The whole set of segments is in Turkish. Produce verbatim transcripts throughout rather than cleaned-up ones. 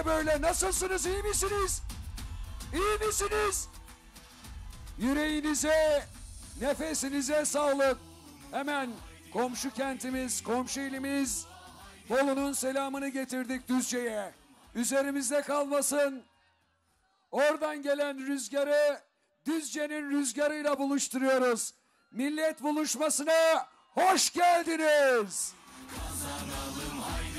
ne böyle? Nasılsınız? İyi misiniz? İyi misiniz? Yüreğinize, nefesinize sağlık. Hemen komşu kentimiz, komşu ilimiz Bolu'nun selamını getirdik Düzce'ye. Üzerimizde kalmasın. Oradan gelen rüzgarı Düzce'nin rüzgarıyla buluşturuyoruz. Millet buluşmasına hoş geldiniz. Kazanalım haydi.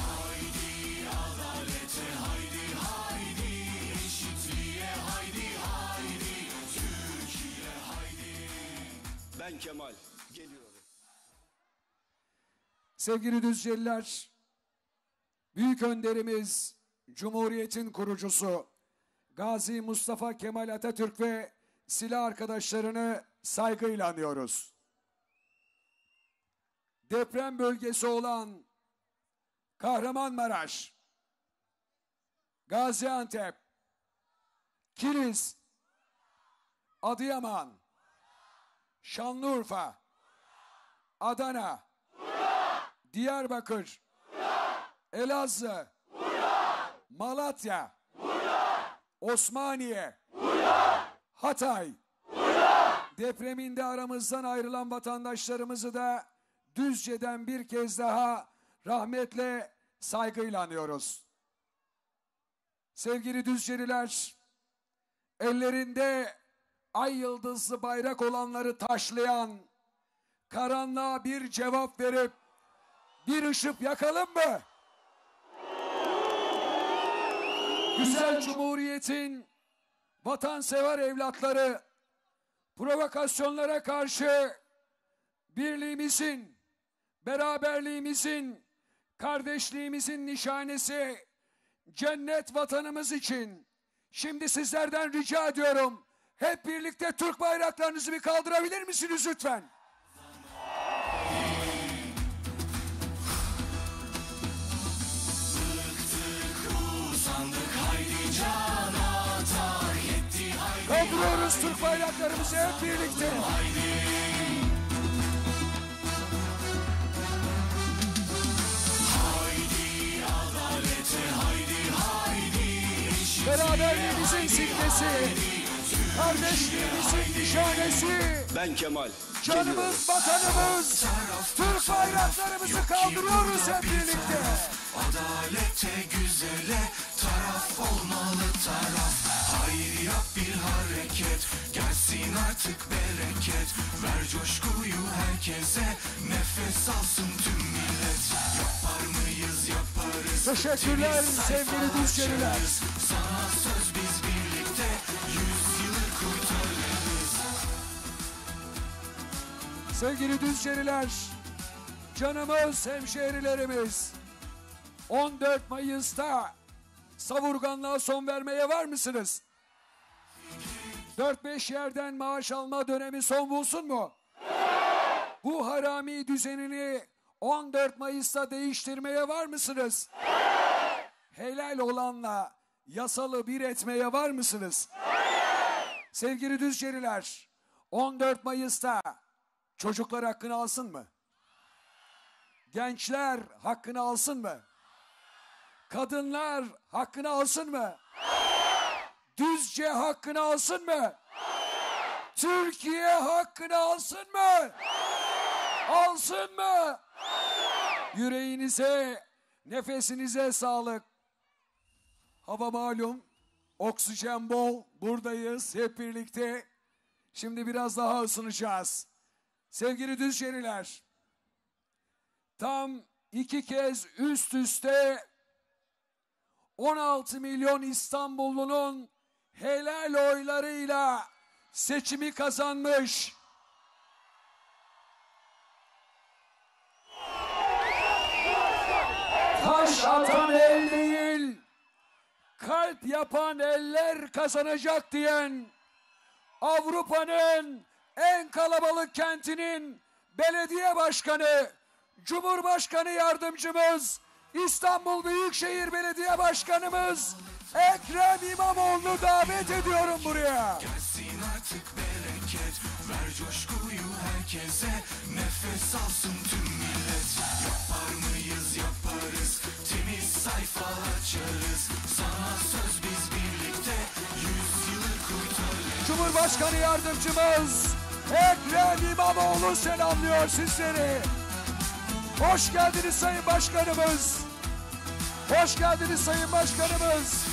Haydi adalete, haydi haydi eşitliğe, haydi haydi Türkiye, haydi. Ben Kemal geliyorum. Sevgili Düzceliler, büyük önderimiz, Cumhuriyet'in kurucusu Gazi Mustafa Kemal Atatürk ve silah arkadaşlarını saygıyla anıyoruz. Deprem bölgesi olan Kahramanmaraş, Gaziantep, Kilis, Adıyaman, Şanlıurfa, Adana, Diyarbakır, Elazığ, Malatya, Osmaniye, Hatay. Depreminde aramızdan ayrılan vatandaşlarımızı da Düzce'den bir kez daha rahmetle, saygıyla anıyoruz. Sevgili Düzceliler, ellerinde ay yıldızlı bayrak olanları taşlayan, karanlığa bir cevap verip bir ışık yakalım mı? Güzel Cumhuriyet'in vatansever evlatları, provokasyonlara karşı birliğimizin, beraberliğimizin, kardeşliğimizin nişanesi cennet vatanımız için şimdi sizlerden rica ediyorum, hep birlikte Türk bayraklarınızı bir kaldırabilir misiniz lütfen? Kaldırıyoruz Türk bayraklarımızı hep birlikte. Beraberliğimizin simgesi, kardeşliğimizin nişanesi. Ben Kemal. Canımız, vatanımız, Türk bayraklarımızı kaldırıyoruz hep birlikte. Adalete, güzele taraf olmalı taraf. Hayır yap bir hareket, gelsin artık bereket. Ver coşkuyu herkese, nefes alsın tüm millet. Yapar mıyız, yaparız. Teşekkürler sevgili Düzceliler. Sana söz biz birlikte yüzyılı kurtarırız. Sevgili Düzceliler, canımız hemşehrilerimiz, on dört Mayıs'ta savurganlığa son vermeye var mısınız? dört beş yerden maaş alma dönemi son bulsun mu? Evet. Bu harami düzenini on dört Mayıs'ta değiştirmeye var mısınız? Evet. Helal olanla yasalı bir etmeye var mısınız? Evet. Sevgili Düzceliler, on dört Mayıs'ta çocuklar hakkını alsın mı? Gençler hakkını alsın mı? Kadınlar hakkını alsın mı? Hayır. Düzce hakkını alsın mı? Hayır. Türkiye hakkını alsın mı? Hayır. Alsın mı? Hayır. Yüreğinize, nefesinize sağlık. Hava malum, oksijen bol, buradayız hep birlikte. Şimdi biraz daha ısınacağız. Sevgili Düzceliler, tam iki kez üst üste on altı milyon İstanbullunun helal oylarıyla seçimi kazanmış. Taş atan el değil, kalp yapan eller kazanacak diyen Avrupa'nın en kalabalık kentinin belediye başkanı, Cumhurbaşkanı yardımcımız, İstanbul Büyükşehir Belediye Başkanımız Ekrem İmamoğlu'nu davet ediyorum buraya. Gelsin artık bereket, ver coşkuyu herkese, nefes alsın tüm millet. Cumhurbaşkanı Yardımcımız Ekrem İmamoğlu selamlıyor sizleri. Hoş geldiniz Sayın Başkanımız. Hoş geldiniz Sayın Başkanımız.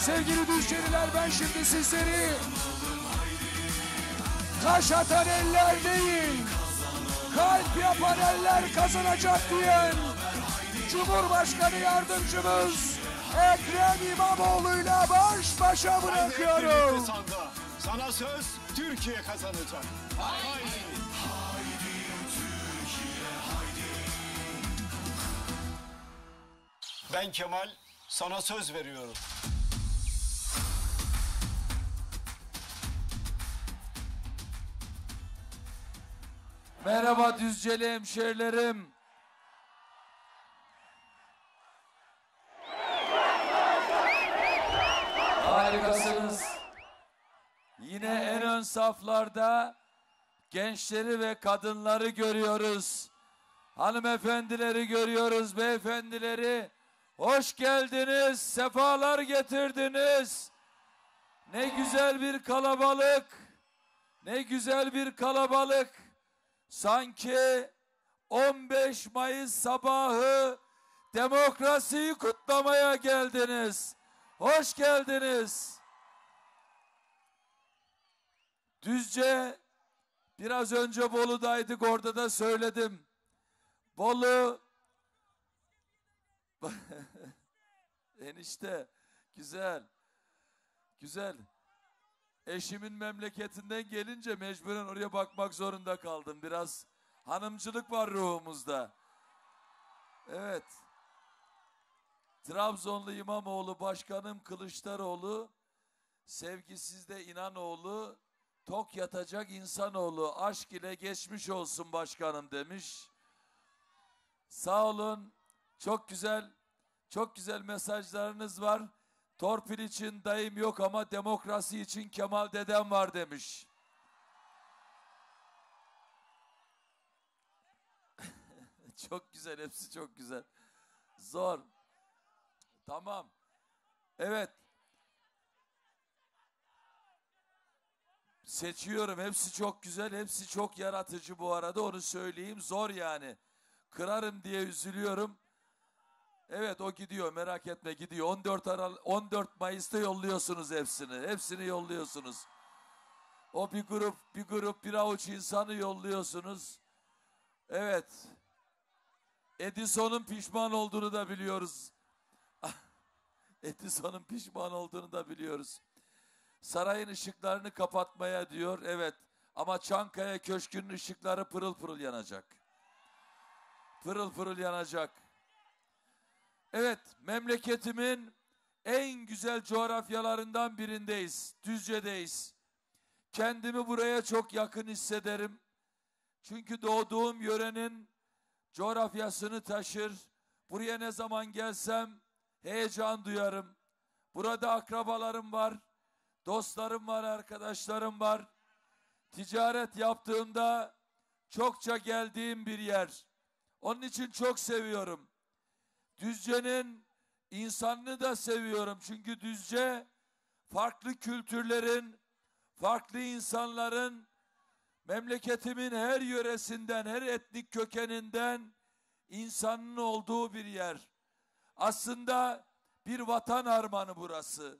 Sevgili düşeriler, ben şimdi sizleri kaş atan eller değil, kalp yapan eller kazanacak diyen Cumhurbaşkanı Yardımcımız Ekrem İmamoğlu'yla baş başa bırakıyorum. Sana söz, Türkiye kazanacak. Haydi. Haydi Türkiye, haydi. Ben Kemal, sana söz veriyorum. Merhaba Düzceli hemşehrilerim. Harikasınız. Yine en ön saflarda gençleri ve kadınları görüyoruz. Hanımefendileri görüyoruz, beyefendileri. Hoş geldiniz, sefalar getirdiniz. Ne güzel bir kalabalık. Ne güzel bir kalabalık. Sanki on beş Mayıs sabahı demokrasiyi kutlamaya geldiniz. Hoş geldiniz. Düzce, biraz önce Bolu'daydık, orada da söyledim. Bolu, enişte, güzel, güzel. Eşimin memleketinden gelince mecburen oraya bakmak zorunda kaldım. Biraz hanımcılık var ruhumuzda. Evet. Trabzonlu İmamoğlu Başkanım Kılıçdaroğlu, sevgisizde İnanoğlu, tok yatacak insanoğlu, aşk ile geçmiş olsun başkanım demiş. Sağ olun. Çok güzel, çok güzel mesajlarınız var. Torpil için dayım yok ama demokrasi için Kemal dedem var demiş. Çok güzel, hepsi çok güzel. Zor. Tamam. Evet. Seçiyorum. Hepsi çok güzel, hepsi çok yaratıcı bu arada. Onu söyleyeyim. Zor yani. Kırarım diye üzülüyorum. Evet, o gidiyor, merak etme, gidiyor. on dört Mayıs'ta yolluyorsunuz hepsini. Hepsini yolluyorsunuz. O bir grup, bir grup, bir avuç insanı yolluyorsunuz. Evet. Edison'un pişman olduğunu da biliyoruz. Edison'un pişman olduğunu da biliyoruz. Sarayın ışıklarını kapatmaya diyor. Evet. Ama Çankaya Köşkü'nün ışıkları pırıl pırıl yanacak. Pırıl pırıl yanacak. Evet, memleketimin en güzel coğrafyalarından birindeyiz, Düzce'deyiz. Kendimi buraya çok yakın hissederim. Çünkü doğduğum yörenin coğrafyasını taşır. Buraya ne zaman gelsem heyecan duyarım. Burada akrabalarım var, dostlarım var, arkadaşlarım var. Ticaret yaptığımda çokça geldiğim bir yer. Onun için çok seviyorum. Düzce'nin insanını da seviyorum. Çünkü Düzce farklı kültürlerin, farklı insanların, memleketimin her yöresinden, her etnik kökeninden insanın olduğu bir yer. Aslında bir vatan armağanı burası.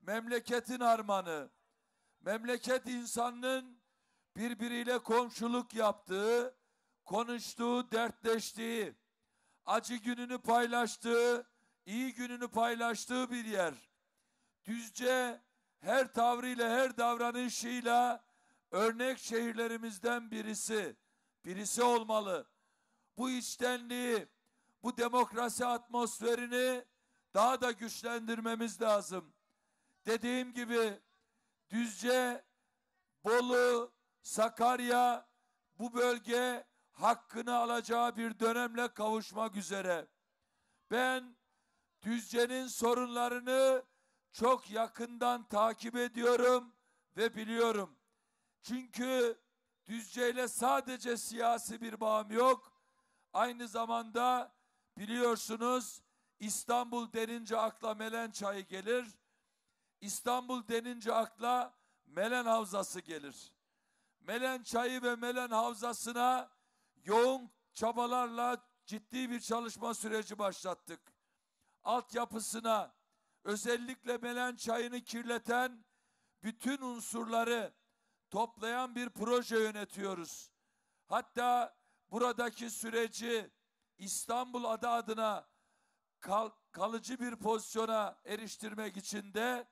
Memleketin armağanı. Memleket insanının birbiriyle komşuluk yaptığı, konuştuğu, dertleştiği, acı gününü paylaştığı, iyi gününü paylaştığı bir yer. Düzce her tavrıyla, her davranışıyla örnek şehirlerimizden birisi. Birisi olmalı. Bu içtenliği, bu demokrasi atmosferini daha da güçlendirmemiz lazım. Dediğim gibi Düzce, Bolu, Sakarya bu bölge hakkını alacağı bir dönemle kavuşmak üzere. Ben Düzce'nin sorunlarını çok yakından takip ediyorum ve biliyorum. Çünkü Düzce'yle sadece siyasi bir bağım yok. Aynı zamanda biliyorsunuz İstanbul denince akla Melençay gelir. İstanbul denince akla Melen Havzası gelir. Melençay'ı ve Melen Havzası'na yoğun çabalarla ciddi bir çalışma süreci başlattık. Altyapısına, özellikle Melençay'ını kirleten bütün unsurları toplayan bir proje yönetiyoruz. Hatta buradaki süreci İstanbul adı adına kal kalıcı bir pozisyona eriştirmek için de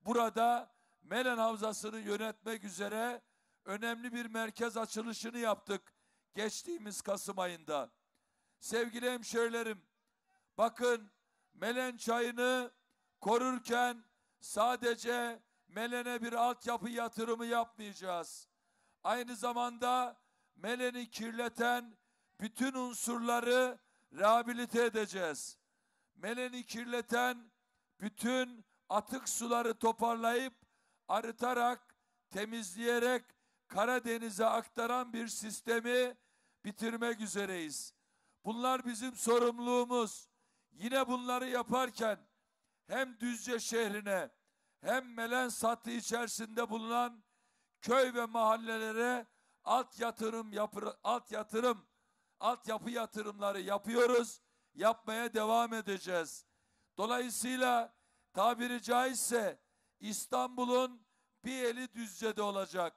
burada Melen Havzası'nı yönetmek üzere önemli bir merkez açılışını yaptık geçtiğimiz Kasım ayında. Sevgili hemşehrilerim, bakın Melen çayını korurken sadece Melen'e bir altyapı yatırımı yapmayacağız. Aynı zamanda Melen'i kirleten bütün unsurları rehabilite edeceğiz. Melen'i kirleten bütün atık suları toparlayıp, arıtarak, temizleyerek Karadeniz'e aktaran bir sistemi bitirmek üzereyiz. Bunlar bizim sorumluluğumuz. Yine bunları yaparken hem Düzce şehrine hem Melen hattı içerisinde bulunan köy ve mahallelere alt yatırım yapı, alt yatırım altyapı yatırımları yapıyoruz. Yapmaya devam edeceğiz. Dolayısıyla tabiri caizse İstanbul'un bir eli Düzce'de olacak.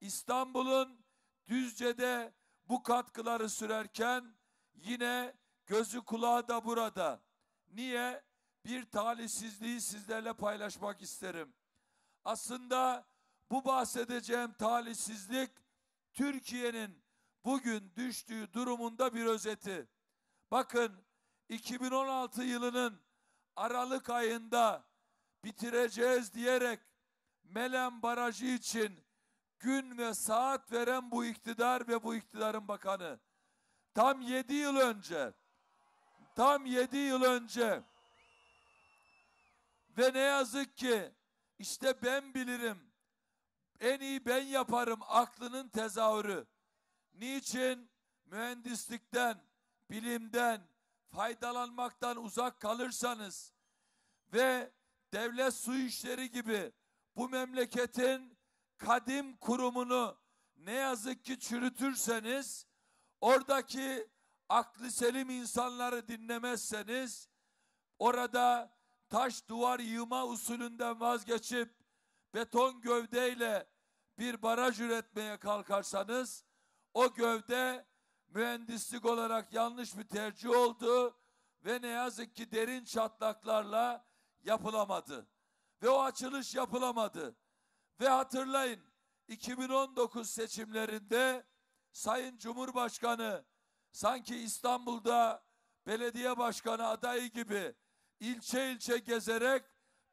İstanbul'un Düzce'de bu katkıları sürerken yine gözü kulağı da burada. Niye? Bir talihsizliği sizlerle paylaşmak isterim. Aslında bu bahsedeceğim talihsizlik Türkiye'nin bugün düştüğü durumunda bir özeti. Bakın iki bin on altı yılının Aralık ayında bitireceğiz diyerek Melen Barajı için gün ve saat veren bu iktidar ve bu iktidarın bakanı tam yedi yıl önce tam yedi yıl önce ve ne yazık ki işte ben bilirim, en iyi ben yaparım aklının tezahürü. Niçin? Mühendislikten, bilimden faydalanmaktan uzak kalırsanız ve devlet su işleri gibi bu memleketin kadim kurumunu ne yazık ki çürütürseniz, oradaki aklı selim insanları dinlemezseniz, orada taş duvar yığma usulünden vazgeçip beton gövdeyle bir baraj üretmeye kalkarsanız, o gövde mühendislik olarak yanlış bir tercih oldu ve ne yazık ki derin çatlaklarla yapılamadı. Ve o açılış yapılamadı. Ve hatırlayın, iki bin on dokuz seçimlerinde Sayın Cumhurbaşkanı sanki İstanbul'da belediye başkanı adayı gibi ilçe ilçe gezerek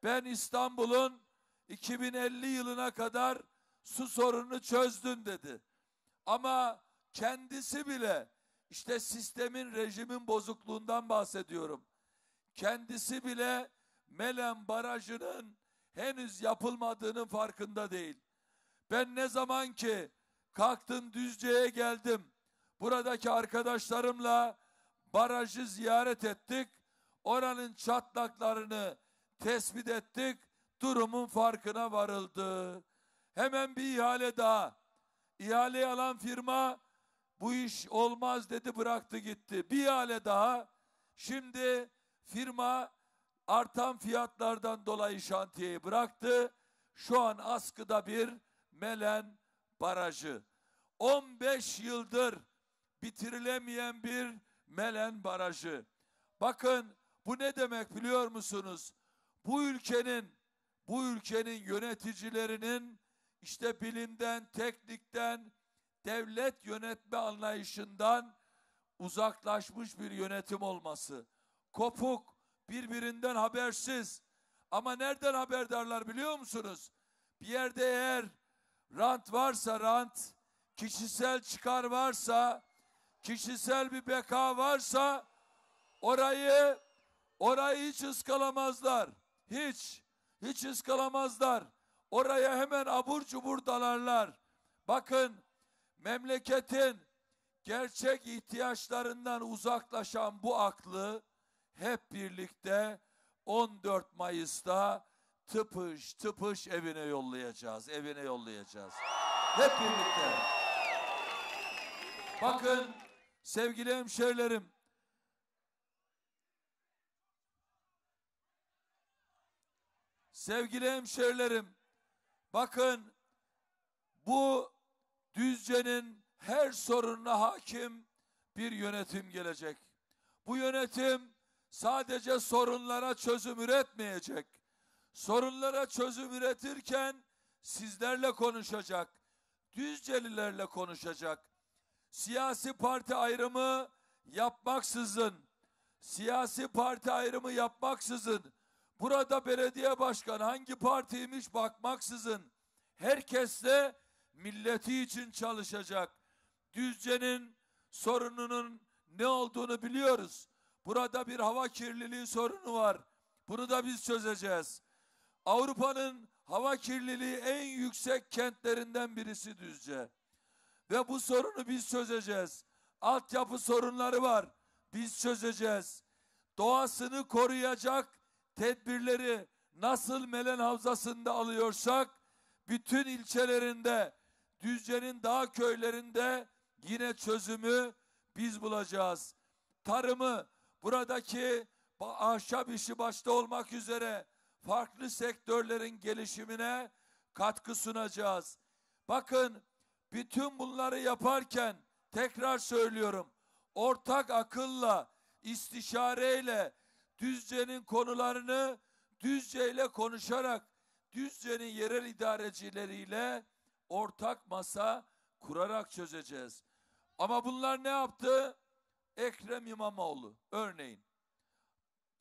ben İstanbul'un iki bin elli yılına kadar su sorununu çözdüm dedi. Ama kendisi bile, işte sistemin, rejimin bozukluğundan bahsediyorum, kendisi bile Melen Barajı'nın henüz yapılmadığının farkında değil. Ben ne zaman ki kalktım Düzce'ye geldim, buradaki arkadaşlarımla barajı ziyaret ettik, oranın çatlaklarını tespit ettik, durumun farkına varıldı. Hemen bir ihale daha. İhaleyi alan firma bu iş olmaz dedi, bıraktı gitti. Bir ihale daha. Şimdi firma artan fiyatlardan dolayı şantiyeyi bıraktı. Şu an askıda bir Melen Barajı. on beş yıldır bitirilemeyen bir Melen Barajı. Bakın bu ne demek biliyor musunuz? Bu ülkenin, bu ülkenin yöneticilerinin işte bilimden, teknikten, devlet yönetme anlayışından uzaklaşmış bir yönetim olması. Kopuk, birbirinden habersiz. Ama nereden haberdarlar biliyor musunuz? Bir yerde eğer rant varsa rant, kişisel çıkar varsa, kişisel bir beka varsa orayı orayı hiç ıskalamazlar. Hiç, hiç ıskalamazlar. Oraya hemen abur cubur dalarlar. Bakın, memleketin gerçek ihtiyaçlarından uzaklaşan bu aklı, hep birlikte on dört Mayıs'ta tıpış tıpış evine yollayacağız. Evine yollayacağız. Hep birlikte. Bakın sevgili hemşehrilerim, sevgili hemşehrilerim, bakın bu Düzce'nin her sorununa hakim bir yönetim gelecek. Bu yönetim sadece sorunlara çözüm üretmeyecek. Sorunlara çözüm üretirken sizlerle konuşacak. Düzcelilerle konuşacak. Siyasi parti ayrımı yapmaksızın, siyasi parti ayrımı yapmaksızın, burada belediye başkanı hangi partiymiş bakmaksızın, herkesle milleti için çalışacak. Düzce'nin sorununun ne olduğunu biliyoruz. Burada bir hava kirliliği sorunu var. Bunu da biz çözeceğiz. Avrupa'nın hava kirliliği en yüksek kentlerinden birisi Düzce. Ve bu sorunu biz çözeceğiz. Altyapı sorunları var. Biz çözeceğiz. Doğasını koruyacak tedbirleri nasıl Melen Havzası'nda alıyorsak, bütün ilçelerinde, Düzce'nin dağ köylerinde yine çözümü biz bulacağız. Tarımı, buradaki ahşap işi başta olmak üzere farklı sektörlerin gelişimine katkı sunacağız. Bakın, bütün bunları yaparken tekrar söylüyorum, ortak akılla, istişareyle, Düzce'nin konularını Düzce ile konuşarak, Düzce'nin yerel idarecileriyle ortak masa kurarak çözeceğiz. Ama bunlar ne yaptı? Ekrem İmamoğlu örneğin,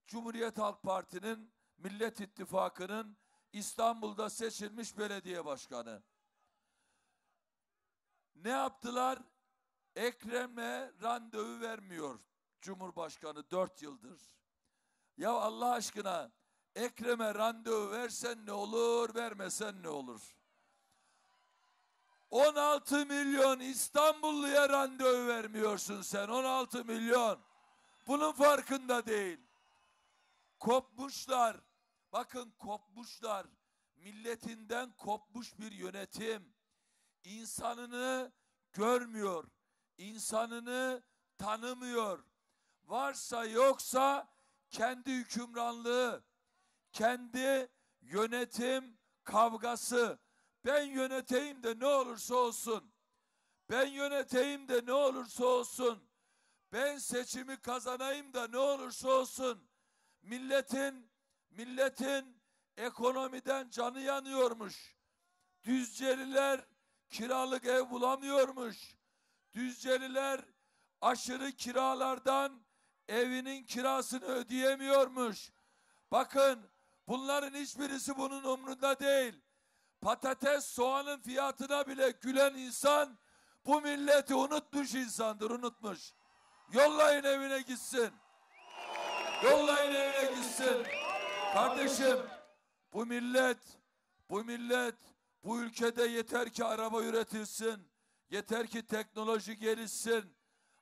Cumhuriyet Halk Partisi'nin, Millet İttifakı'nın İstanbul'da seçilmiş belediye başkanı. Ne yaptılar? Ekrem'e randevu vermiyor Cumhurbaşkanı dört yıldır. Ya Allah aşkına, Ekrem'e randevu versen ne olur, vermesen ne olur? on altı milyon İstanbulluya randevu vermiyorsun sen, on altı milyon. Bunun farkında değil. Kopmuşlar, bakın kopmuşlar. Milletinden kopmuş bir yönetim. İnsanını görmüyor, insanını tanımıyor. Varsa yoksa kendi hükümranlığı, kendi yönetim kavgası. Ben yöneteyim de ne olursa olsun. Ben yöneteyim de ne olursa olsun. Ben seçimi kazanayım da ne olursa olsun. Milletin, milletin ekonomiden canı yanıyormuş. Düzceliler kiralık ev bulamıyormuş. Düzceliler aşırı kiralardan evinin kirasını ödeyemiyormuş. Bakın, bunların hiçbirisi bunun umrunda değil. Patates, soğanın fiyatına bile gülen insan bu milleti unutmuş insandır, unutmuş. Yollayın evine gitsin. Yollayın evine gitsin. Kardeşim, bu millet, bu millet, bu ülkede yeter ki araba üretilsin, yeter ki teknoloji gelişsin.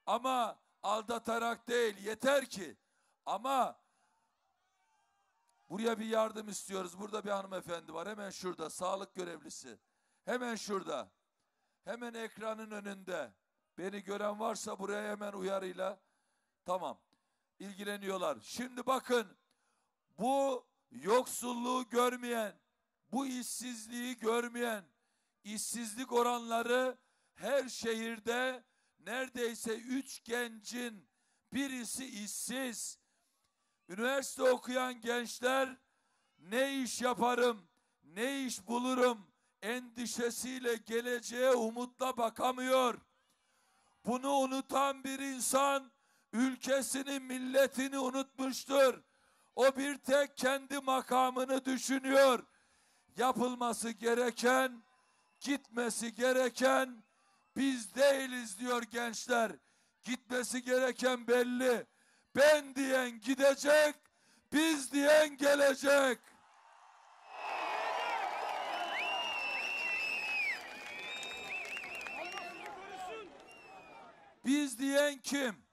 Ama aldatarak değil, yeter ki. Ama buraya bir yardım istiyoruz. Burada bir hanımefendi var. Hemen şurada, sağlık görevlisi. Hemen şurada. Hemen ekranın önünde. Beni gören varsa buraya hemen uyarıyla. Tamam. İlgileniyorlar. Şimdi bakın, bu yoksulluğu görmeyen, bu işsizliği görmeyen, işsizlik oranları her şehirde neredeyse üç gencin birisi işsiz. Üniversite okuyan gençler ne iş yaparım, ne iş bulurum endişesiyle geleceğe umutla bakamıyor. Bunu unutan bir insan ülkesini, milletini unutmuştur. O bir tek kendi makamını düşünüyor. Yapılması gereken, gitmesi gereken biz değiliz diyor gençler. Gitmesi gereken belli. Ben diyen gidecek, biz diyen gelecek. Biz diyen kim?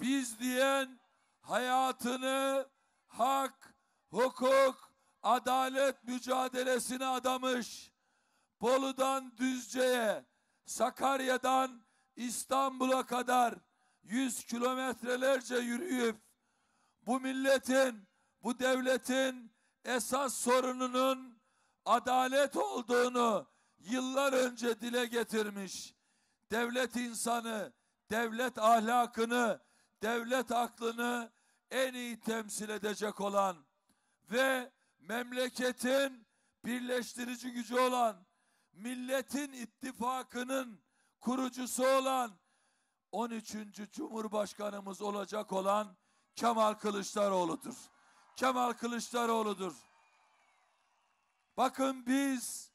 biz diyen hayatını hak, hukuk, adalet mücadelesine adamış, Bolu'dan Düzce'ye, Sakarya'dan İstanbul'a kadar yüz kilometrelerce yürüyüp bu milletin, bu devletin esas sorununun adalet olduğunu yıllar önce dile getirmiş. Devlet insanı, devlet ahlakını, devlet aklını en iyi temsil edecek olan ve memleketin birleştirici gücü olan, milletin ittifakının kurucusu olan on üçüncü Cumhurbaşkanımız olacak olan Kemal Kılıçdaroğlu'dur. Kemal Kılıçdaroğlu'dur. Bakın biz,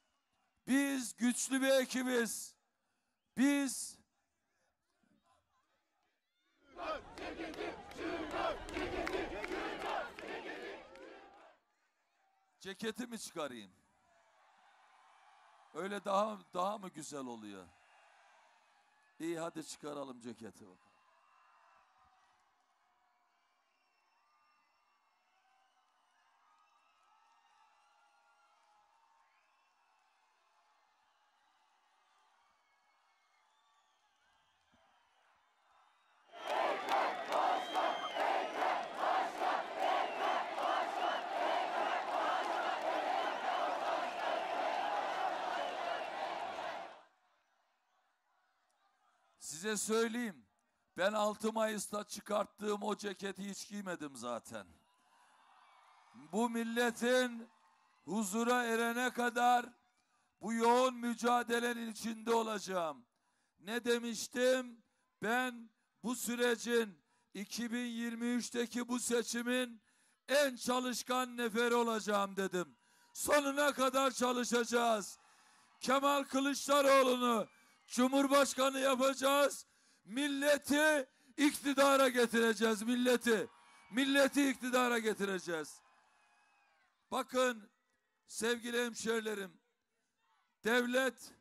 biz güçlü bir ekibiz. Biz ceketimi çıkarayım. Öyle daha daha mı güzel oluyor? İyi, hadi çıkaralım ceketi bakalım. Size söyleyeyim, ben altı Mayıs'ta çıkarttığım o ceketi hiç giymedim zaten. Bu milletin huzura erene kadar bu yoğun mücadelenin içinde olacağım. Ne demiştim? Ben bu sürecin, iki bin yirmi üç'teki bu seçimin en çalışkan neferi olacağım dedim. Sonuna kadar çalışacağız. Kemal Kılıçdaroğlu'nu Cumhurbaşkanı yapacağız. Milleti iktidara getireceğiz. Milleti. Milleti iktidara getireceğiz. Bakın sevgili hemşerilerim. Devlet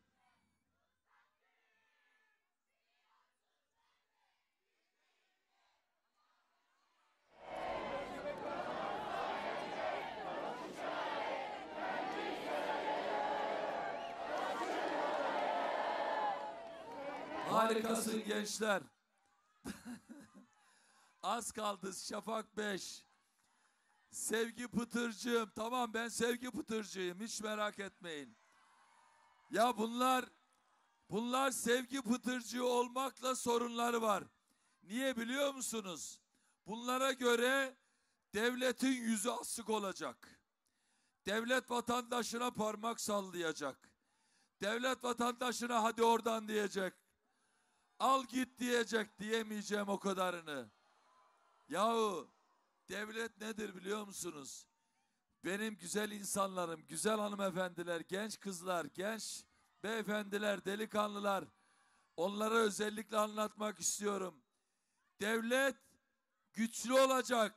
harikasın gençler. Az kaldı Şafak beş. Sevgi Pıtırcığım. Tamam, ben Sevgi Pıtırcığım. Hiç merak etmeyin. Ya bunlar, bunlar Sevgi Pıtırcığı olmakla sorunları var. Niye biliyor musunuz? Bunlara göre devletin yüzü asık olacak. Devlet vatandaşına parmak sallayacak. Devlet vatandaşına hadi oradan diyecek. Al git diyecek, diyemeyeceğim o kadarını. Yahu devlet nedir biliyor musunuz? Benim güzel insanlarım, güzel hanımefendiler, genç kızlar, genç beyefendiler, delikanlılar. Onlara özellikle anlatmak istiyorum. Devlet güçlü olacak.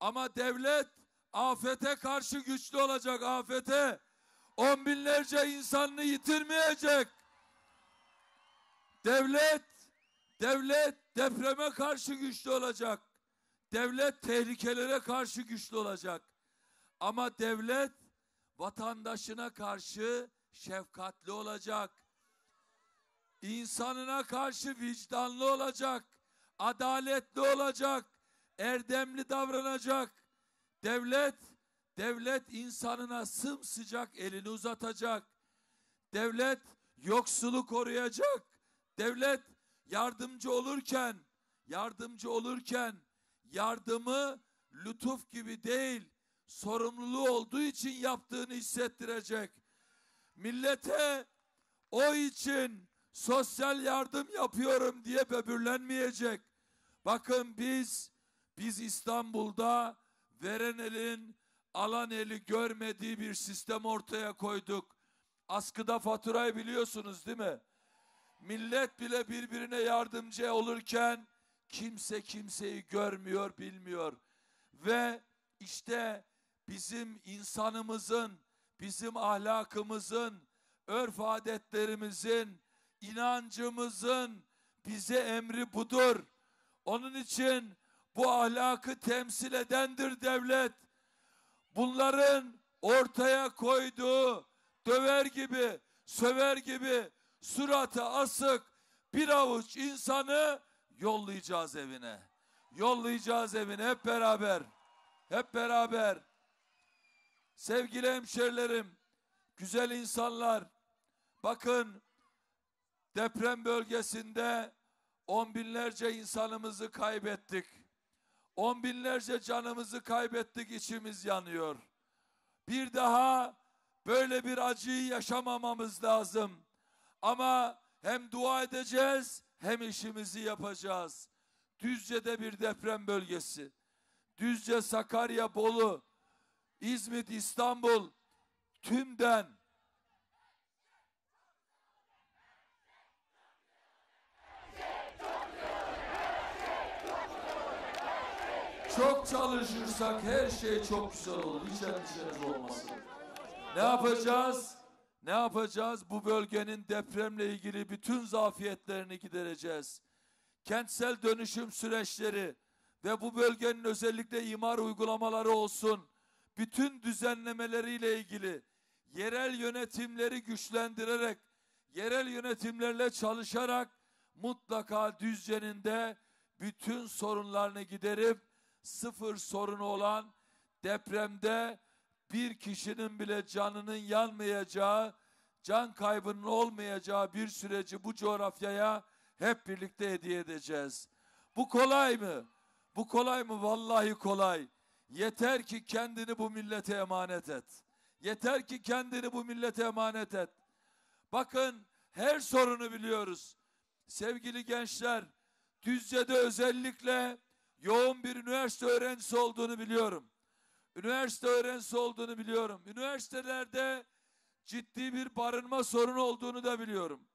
Ama devlet afete karşı güçlü olacak, afete. On binlerce insanını yitirmeyecek. Devlet, devlet depreme karşı güçlü olacak. Devlet tehlikelere karşı güçlü olacak. Ama devlet vatandaşına karşı şefkatli olacak. İnsanına karşı vicdanlı olacak. Adaletli olacak. Erdemli davranacak. Devlet, devlet insanına sımsıcak elini uzatacak. Devlet yoksulu koruyacak. Devlet yardımcı olurken, yardımcı olurken yardımı lütuf gibi değil, sorumluluğu olduğu için yaptığını hissettirecek. Millete o için sosyal yardım yapıyorum diye böbürlenmeyecek. Bakın biz, biz İstanbul'da veren elin alan eli görmediği bir sistem ortaya koyduk. Askıda faturayı biliyorsunuz değil mi? Millet bile birbirine yardımcı olurken kimse kimseyi görmüyor, bilmiyor. Ve işte bizim insanımızın, bizim ahlakımızın, örf adetlerimizin, inancımızın bize emri budur. Onun için bu ahlakı temsil edendir devlet. Bunların ortaya koyduğu döver gibi, söver gibi suratı asık bir avuç insanı yollayacağız evine. Yollayacağız evine hep beraber. Hep beraber. Sevgili hemşerilerim, güzel insanlar, bakın deprem bölgesinde on binlerce insanımızı kaybettik. On binlerce canımızı kaybettik, içimiz yanıyor. Bir daha böyle bir acıyı yaşamamamız lazım. Ama hem dua edeceğiz hem işimizi yapacağız. Düzce'de bir deprem bölgesi. Düzce, Sakarya, Bolu, İzmit, İstanbul tümden çok çalışırsak her şey çok güzel olur. Hiç endişeniz olmasın. Ne yapacağız? Ne yapacağız? Bu bölgenin depremle ilgili bütün zafiyetlerini gidereceğiz. Kentsel dönüşüm süreçleri ve bu bölgenin özellikle imar uygulamaları olsun, bütün düzenlemeleriyle ilgili yerel yönetimleri güçlendirerek, yerel yönetimlerle çalışarak mutlaka Düzce'nin de bütün sorunlarını giderip sıfır sorunu olan, depremde bir kişinin bile canının yanmayacağı, can kaybının olmayacağı bir süreci bu coğrafyaya hep birlikte hediye edeceğiz. Bu kolay mı? Bu kolay mı? Vallahi kolay. Yeter ki kendini bu millete emanet et. Yeter ki kendini bu millete emanet et. Bakın her sorunu biliyoruz. Sevgili gençler, Düzce'de özellikle yoğun bir üniversite öğrencisi olduğunu biliyorum. Üniversite öğrencisi olduğunu biliyorum. Üniversitelerde ciddi bir barınma sorunu olduğunu da biliyorum.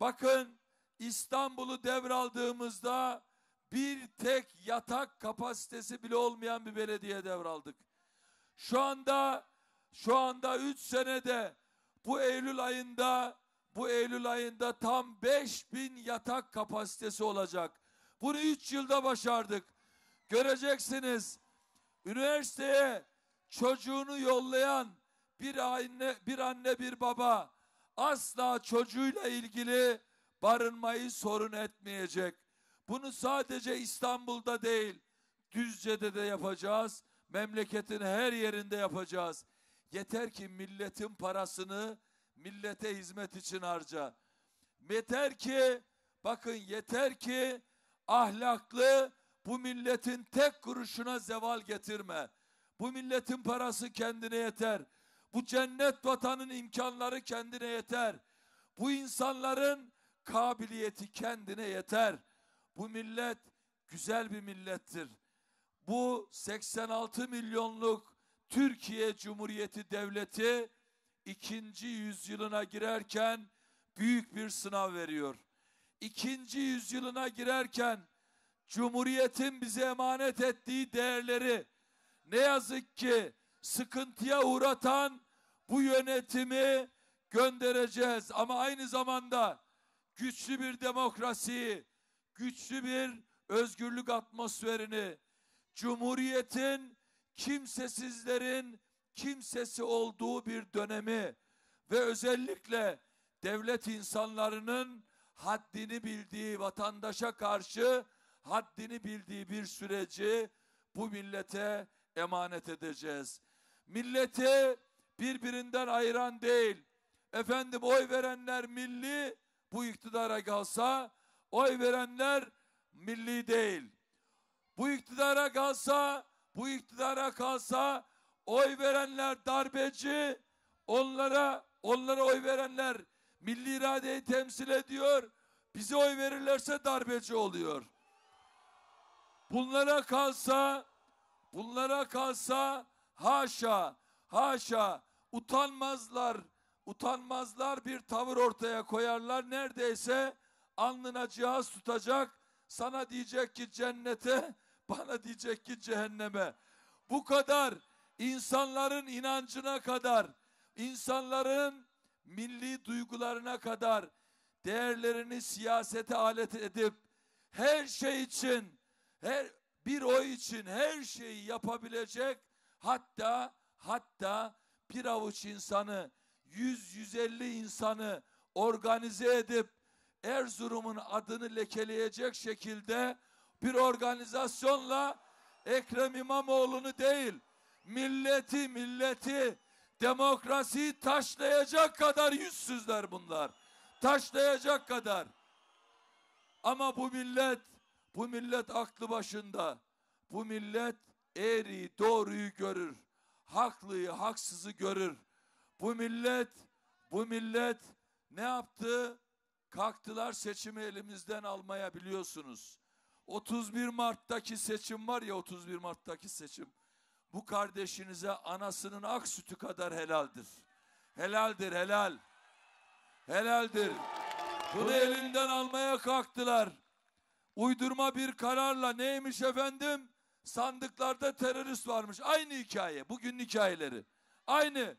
Bakın İstanbul'u devraldığımızda bir tek yatak kapasitesi bile olmayan bir belediye devraldık. Şu anda şu anda üç senede bu Eylül ayında bu Eylül ayında tam beş bin yatak kapasitesi olacak. Bunu üç yılda başardık. Göreceksiniz. Üniversiteye çocuğunu yollayan bir anne, bir anne, bir baba asla çocuğuyla ilgili barınmayı sorun etmeyecek. Bunu sadece İstanbul'da değil, Düzce'de de yapacağız. Memleketin her yerinde yapacağız. Yeter ki milletin parasını millete hizmet için harca. Yeter ki, bakın yeter ki ahlaklı, bu milletin tek kuruşuna zeval getirme. Bu milletin parası kendine yeter. Bu cennet vatanın imkanları kendine yeter. Bu insanların kabiliyeti kendine yeter. Bu millet güzel bir millettir. Bu seksen altı milyonluk Türkiye Cumhuriyeti Devleti ikinci yüzyılına girerken büyük bir sınav veriyor. İkinci yüzyılına girerken Cumhuriyetin bize emanet ettiği değerleri ne yazık ki sıkıntıya uğratan bu yönetimi göndereceğiz. Ama aynı zamanda güçlü bir demokrasiyi, güçlü bir özgürlük atmosferini, Cumhuriyetin kimsesizlerin kimsesi olduğu bir dönemi ve özellikle devlet insanlarının haddini bildiği, vatandaşa karşı haddini bildiği bir süreci bu millete emanet edeceğiz. Milleti birbirinden ayıran değil, efendim oy verenler milli, bu iktidara kalsa, oy verenler milli değil. Bu iktidara kalsa, bu iktidara kalsa, oy verenler darbeci, onlara, onlara oy verenler milli iradeyi temsil ediyor, bize oy verirlerse darbeci oluyor. Bunlara kalsa, bunlara kalsa haşa, haşa utanmazlar, utanmazlar bir tavır ortaya koyarlar. Neredeyse alnına cihaz tutacak, sana diyecek ki cennete, bana diyecek ki cehenneme. Bu kadar insanların inancına kadar, insanların milli duygularına kadar değerlerini siyasete alet edip her şey için, her bir oy için her şeyi yapabilecek, hatta hatta bir avuç insanı, yüz yüz elli insanı organize edip Erzurum'un adını lekeleyecek şekilde bir organizasyonla Ekrem İmamoğlu'nu değil, milleti milleti demokrasiyi taşlayacak kadar yüzsüzler bunlar. Taşlayacak kadar. Ama bu millet, bu millet aklı başında. Bu millet eğriyi doğruyu görür. Haklıyı haksızı görür. Bu millet, bu millet ne yaptı? Kalktılar seçimi elimizden almaya, biliyorsunuz. otuz bir Mart'taki seçim var ya, otuz bir Mart'taki seçim. Bu kardeşinize anasının ak sütü kadar helaldir. Helaldir, helal. Helaldir. Bunu elinden almaya kalktılar. Uydurma bir kararla, neymiş efendim? Sandıklarda terörist varmış. Aynı hikaye. Bugünün hikayeleri. Aynı.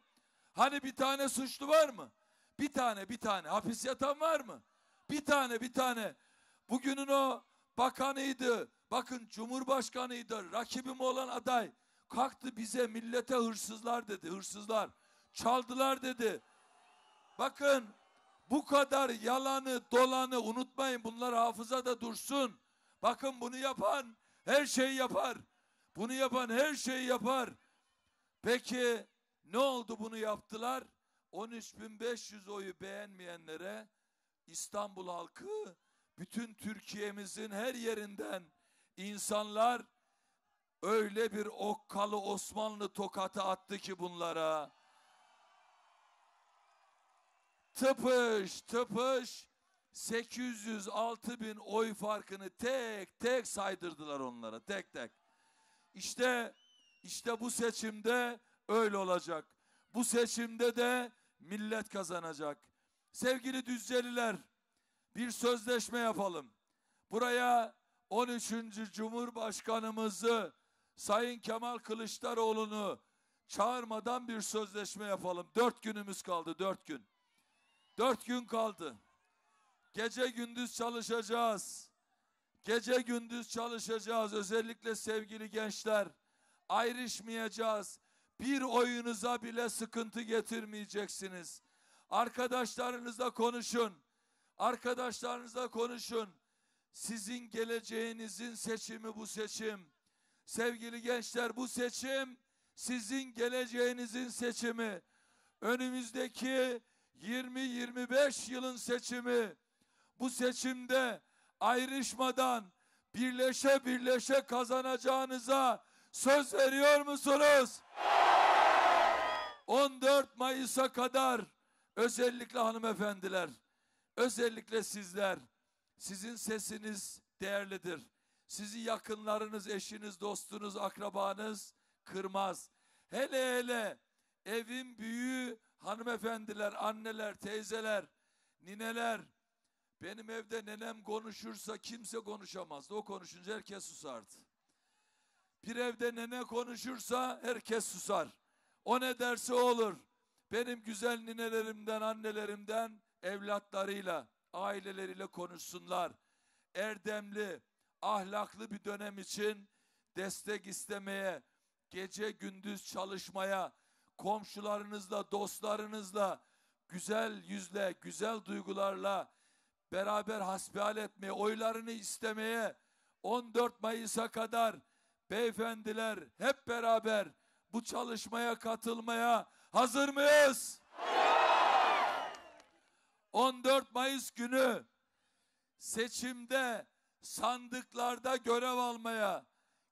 Hani bir tane suçlu var mı? Bir tane bir tane. Hapis yatan var mı? Bir tane bir tane. Bugünün o bakanıydı. Bakın, cumhurbaşkanıydı. Rakibim olan aday. Kalktı bize, millete hırsızlar dedi. Hırsızlar. Çaldılar dedi. Bakın, bu kadar yalanı dolanı unutmayın. Bunlar hafızada dursun. Bakın, bunu yapan her şeyi yapar. Bunu yapan her şeyi yapar. Peki ne oldu bunu yaptılar? on üç bin beş yüz oyu beğenmeyenlere İstanbul halkı, bütün Türkiye'mizin her yerinden insanlar öyle bir okkalı Osmanlı tokatı attı ki bunlara. Tıpış tıpış sekiz yüz altı bin oy farkını tek tek saydırdılar onlara, tek tek. İşte işte bu seçimde öyle olacak. Bu seçimde de millet kazanacak. Sevgili Düzceliler, bir sözleşme yapalım. Buraya on üçüncü Cumhurbaşkanımızı, Sayın Kemal Kılıçdaroğlu'nu çağırmadan bir sözleşme yapalım. Dört günümüz kaldı, dört gün. Dört gün kaldı. Gece gündüz çalışacağız. Gece gündüz çalışacağız. Özellikle sevgili gençler, ayrışmayacağız. Bir oyunuza bile sıkıntı getirmeyeceksiniz. Arkadaşlarınızla konuşun. Arkadaşlarınızla konuşun. Sizin geleceğinizin seçimi bu seçim. Sevgili gençler, bu seçim sizin geleceğinizin seçimi. Önümüzdeki yirmi yirmi beş yılın seçimi. Bu seçimde ayrışmadan birleşe birleşe kazanacağınıza söz veriyor musunuz? on dört Mayıs'a kadar özellikle hanımefendiler, özellikle sizler, sizin sesiniz değerlidir. Sizi yakınlarınız, eşiniz, dostunuz, akrabanız kırmaz. Hele hele evin büyüğü hanımefendiler, anneler, teyzeler, nineler. Benim evde nenem konuşursa kimse konuşamazdı. O konuşunca herkes susardı. Bir evde nene konuşursa herkes susar. O ne derse olur. Benim güzel ninelerimden, annelerimden, evlatlarıyla, aileleriyle konuşsunlar. Erdemli, ahlaklı bir dönem için destek istemeye, gece gündüz çalışmaya, komşularınızla, dostlarınızla, güzel yüzle, güzel duygularla beraber hasbihal etmeye, oylarını istemeye on dört Mayıs'a kadar beyefendiler hep beraber bu çalışmaya katılmaya hazır mıyız? on dört Mayıs günü seçimde sandıklarda görev almaya,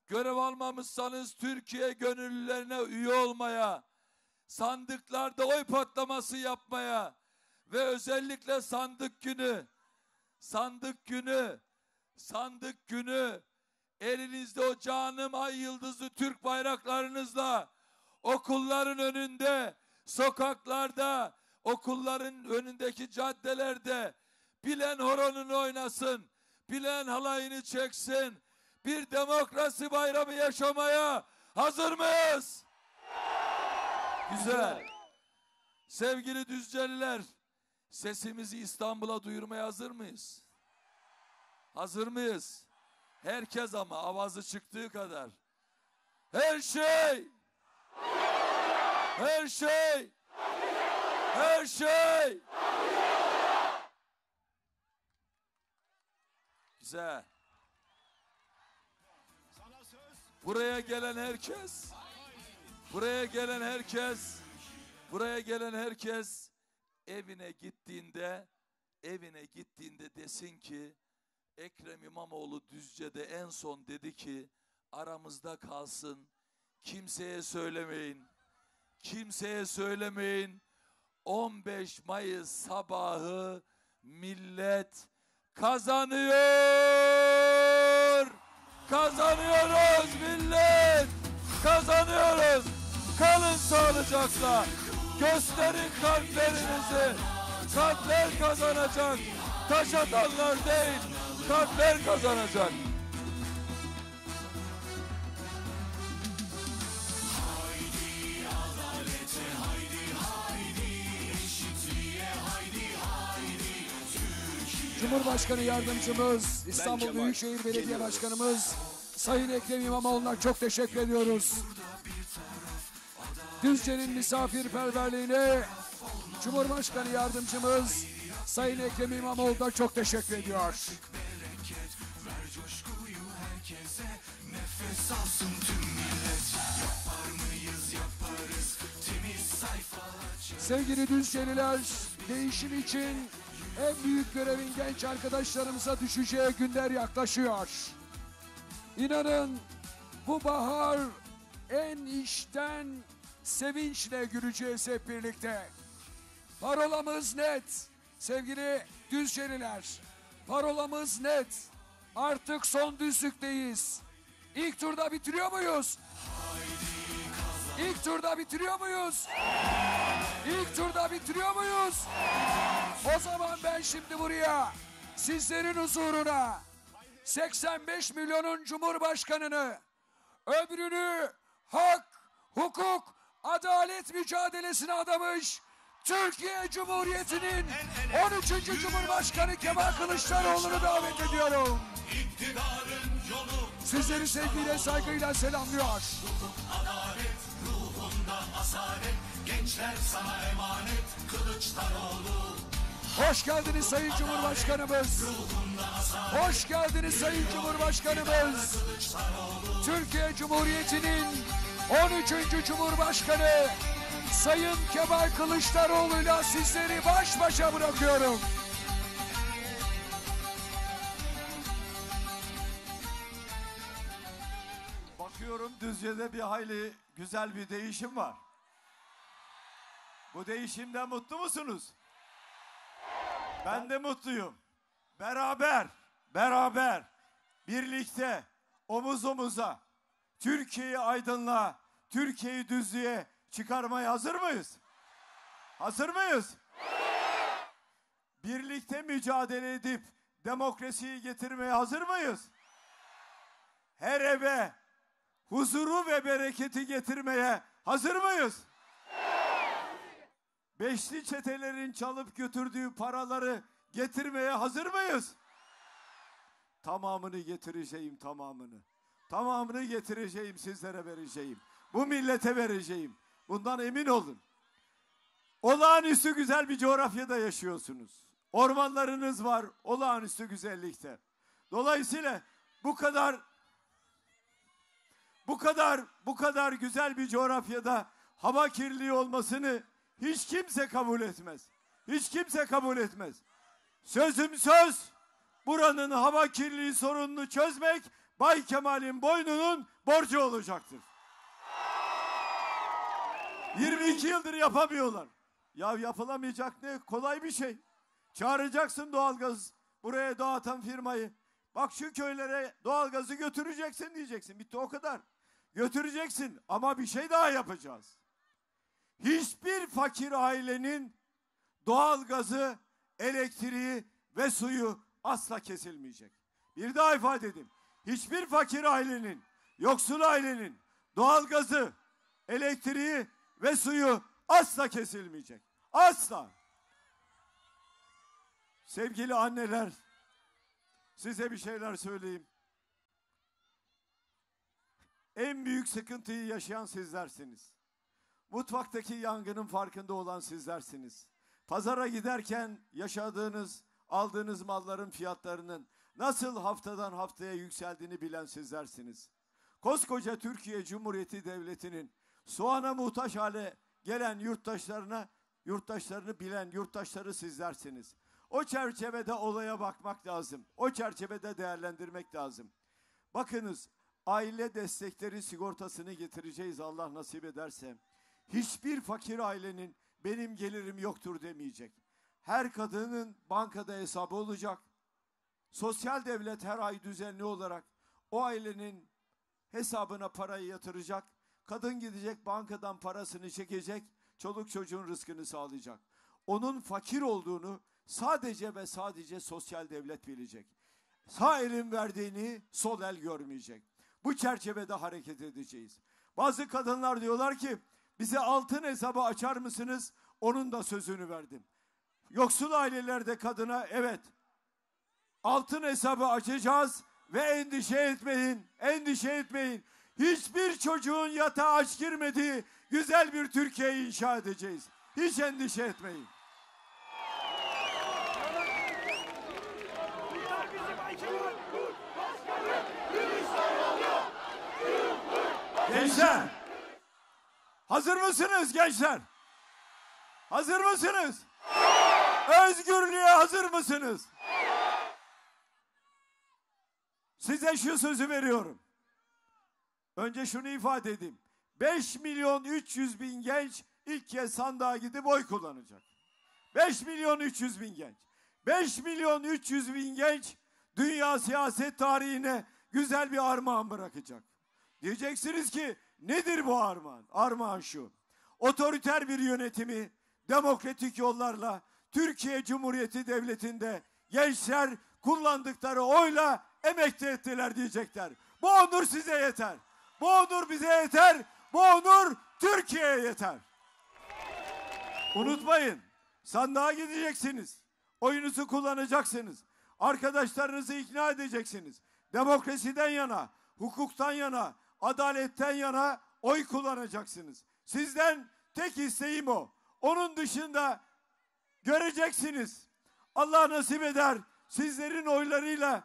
görev almamışsanız Türkiye gönüllülerine üye olmaya, sandıklarda oy patlaması yapmaya ve özellikle sandık günü, sandık günü, sandık günü elinizde o canım ay yıldızlı Türk bayraklarınızla okulların önünde, sokaklarda, okulların önündeki caddelerde bilen horonunu oynasın, bilen halayını çeksin, bir demokrasi bayramı yaşamaya hazır mıyız? Güzel. Sevgili Düzceliler, sesimizi İstanbul'a duyurmaya hazır mıyız? Hazır mıyız? Herkes ama avazı çıktığı kadar. Her şey! Her şey! Her şey! Güzel. Buraya gelen herkes, buraya gelen herkes, buraya gelen herkes evine gittiğinde, evine gittiğinde desin ki Ekrem İmamoğlu Düzce'de en son dedi ki aramızda kalsın, kimseye söylemeyin, kimseye söylemeyin. on beş Mayıs sabahı millet kazanıyor. Kazanıyoruz millet. Kazanıyoruz. Kalın sağlıcakla. Gösterin kalplerinizi. Kalpler kazanacak. Taş atanlar değil. Kalpler kazanacak. Cumhurbaşkanı Yardımcımız, İstanbul Büyükşehir Belediye Başkanımız Sayın Ekrem İmamoğlu'na çok teşekkür ediyoruz. Düzce'nin misafirperverliğine Cumhurbaşkanı Yardımcımız Sayın Ekrem İmamoğlu'na çok teşekkür ediyor. Sevgili Düzceliler, değişim için en büyük görevin genç arkadaşlarımıza düşeceği günler yaklaşıyor. İnanın bu bahar en içten sevinçle güleceğiz hep birlikte. Parolamız net sevgili Düzceliler. Parolamız net. Artık son düzlükteyiz. İlk turda bitiriyor muyuz? İlk turda bitiriyor muyuz? İlk turda bitiriyor muyuz? O zaman ben şimdi buraya, sizlerin huzuruna seksen beş milyonun Cumhurbaşkanını, ömrünü hak, hukuk, adalet mücadelesine adamış Türkiye Cumhuriyeti'nin on üçüncü Cumhurbaşkanı Kemal Kılıçdaroğlu'nu davet ediyorum. Sizleri sevgiyle, saygıyla selamlıyor. Asaret, gençler sana emanet Kılıçdaroğlu. Hoş geldiniz Sayın Cumhurbaşkanımız. Hoş geldiniz Sayın Cumhurbaşkanımız. Türkiye Cumhuriyeti'nin on üçüncü Cumhurbaşkanı Sayın Kemal Kılıçdaroğlu'yla sizleri baş başa bırakıyorum. Bakıyorum Düzce'de bir hayli güzel bir değişim var. Bu değişimden mutlu musunuz? Ben de mutluyum. Beraber, beraber, birlikte, omuz omuza, Türkiye'yi aydınlığa, Türkiye'yi düzlüğe çıkarmaya hazır mıyız? Hazır mıyız? Birlikte mücadele edip demokrasiyi getirmeye hazır mıyız? Her eve huzuru ve bereketi getirmeye hazır mıyız? Beşli çetelerin çalıp götürdüğü paraları getirmeye hazır mıyız? Tamamını getireceğim, tamamını. Tamamını getireceğim, sizlere vereceğim. Bu millete vereceğim. Bundan emin olun. Olağanüstü güzel bir coğrafyada yaşıyorsunuz. Ormanlarınız var, olağanüstü güzellikte. Dolayısıyla bu kadar... Bu kadar, bu kadar güzel bir coğrafyada hava kirliliği olmasını hiç kimse kabul etmez. Hiç kimse kabul etmez. Sözüm söz, buranın hava kirliliği sorununu çözmek Bay Kemal'in boynunun borcu olacaktır. yirmi iki yıldır yapamıyorlar. Ya yapılamayacak ne? Kolay bir şey. Çağıracaksın doğalgaz buraya dağıtan firmayı. Bak şu köylere doğalgazı götüreceksin diyeceksin. Bitti o kadar. Götüreceksin ama bir şey daha yapacağız. Hiçbir fakir ailenin doğalgazı, elektriği ve suyu asla kesilmeyecek. Bir daha ifade edeyim. Hiçbir fakir ailenin, yoksul ailenin doğalgazı, elektriği ve suyu asla kesilmeyecek. Asla. Sevgili anneler, Size bir şeyler söyleyeyim. En büyük sıkıntıyı yaşayan sizlersiniz. Mutfaktaki yangının farkında olan sizlersiniz. Pazara giderken yaşadığınız, aldığınız malların fiyatlarının nasıl haftadan haftaya yükseldiğini bilen sizlersiniz. Koskoca Türkiye Cumhuriyeti Devleti'nin soğana muhtaç hale gelen yurttaşlarına, yurttaşlarını bilen yurttaşları sizlersiniz. O çerçevede olaya bakmak lazım. O çerçevede değerlendirmek lazım. Bakınız, aile destekleri sigortasını getireceğiz Allah nasip ederse. Hiçbir fakir ailenin benim gelirim yoktur demeyecek. Her kadının bankada hesabı olacak. Sosyal devlet her ay düzenli olarak o ailenin hesabına parayı yatıracak. Kadın gidecek, bankadan parasını çekecek. Çoluk çocuğun rızkını sağlayacak. Onun fakir olduğunu sadece ve sadece sosyal devlet bilecek. Sağ elin verdiğini sol el görmeyecek. Bu çerçevede hareket edeceğiz. Bazı kadınlar diyorlar ki bize altın hesabı açar mısınız? Onun da sözünü verdim. Yoksul ailelerde kadına evet altın hesabı açacağız ve endişe etmeyin, endişe etmeyin. Hiçbir çocuğun yatağa aç girmediği güzel bir Türkiye'yi inşa edeceğiz. Hiç endişe etmeyin. Gençler, hazır mısınız gençler? Hazır mısınız? Özgürlüğe hazır mısınız? Size şu sözü veriyorum. Önce şunu ifade edeyim. beş milyon üç yüz bin genç ilk kez sandığa gidip oy kullanacak. beş milyon üç yüz bin genç. beş milyon üç yüz bin genç dünya siyaset tarihine güzel bir armağan bırakacak. Diyeceksiniz ki nedir bu armağan? Armağan şu. Otoriter bir yönetimi demokratik yollarla Türkiye Cumhuriyeti Devleti'nde gençler kullandıkları oyla emekte ettiler diyecekler. Bu onur size yeter. Bu onur bize yeter. Bu onur Türkiye'ye yeter. Unutmayın. Sandığa gideceksiniz. Oyunuzu kullanacaksınız. Arkadaşlarınızı ikna edeceksiniz. Demokrasiden yana, hukuktan yana, adaletten yana oy kullanacaksınız. Sizden tek isteğim o. Onun dışında göreceksiniz. Allah nasip eder sizlerin oylarıyla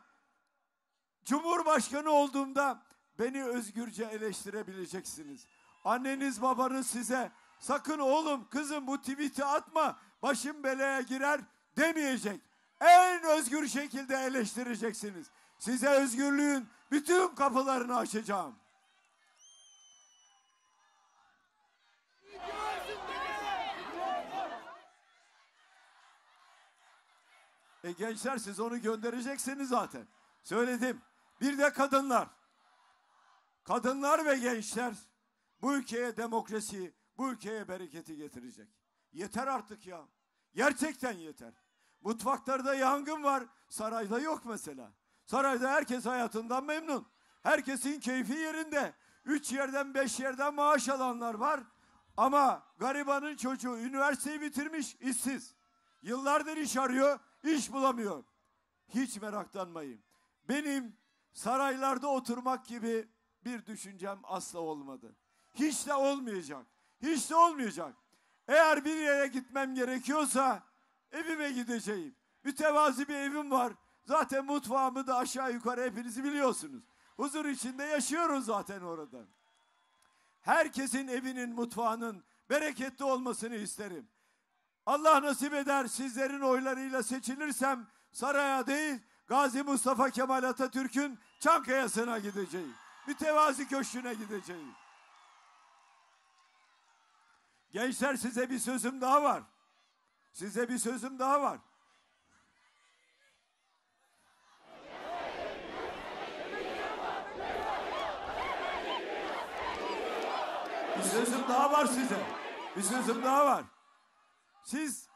Cumhurbaşkanı olduğumda beni özgürce eleştirebileceksiniz. Anneniz babanız size sakın oğlum kızım bu tweet'i atma başım belaya girer demeyecek. En özgür şekilde eleştireceksiniz. Size özgürlüğün bütün kapılarını açacağım. E gençler siz onu göndereceksiniz zaten. Söyledim. Bir de kadınlar. Kadınlar ve gençler bu ülkeye demokrasiyi, bu ülkeye bereketi getirecek. Yeter artık ya. Gerçekten yeter. Mutfaklarda yangın var. Sarayda yok mesela. Sarayda herkes hayatından memnun. Herkesin keyfi yerinde. Üç yerden beş yerden maaş alanlar var. Ama garibanın çocuğu üniversiteyi bitirmiş, işsiz. Yıllardır iş arıyor, iş bulamıyor. Hiç meraklanmayın. Benim saraylarda oturmak gibi bir düşüncem asla olmadı. Hiç de olmayacak. Hiç de olmayacak. Eğer bir yere gitmem gerekiyorsa evime gideceğim. Mütevazi bir evim var. Zaten mutfağımı da aşağı yukarı hepinizi biliyorsunuz. Huzur içinde yaşıyoruz zaten orada. Herkesin evinin, mutfağının bereketli olmasını isterim. Allah nasip eder sizlerin oylarıyla seçilirsem saraya değil, Gazi Mustafa Kemal Atatürk'ün Çankaya'sına gideceğim. Mütevazi köşküne gideceğim. Gençler size bir sözüm daha var. Size bir sözüm daha var. Bir sözüm daha var size. Bir sözüm daha var. Siz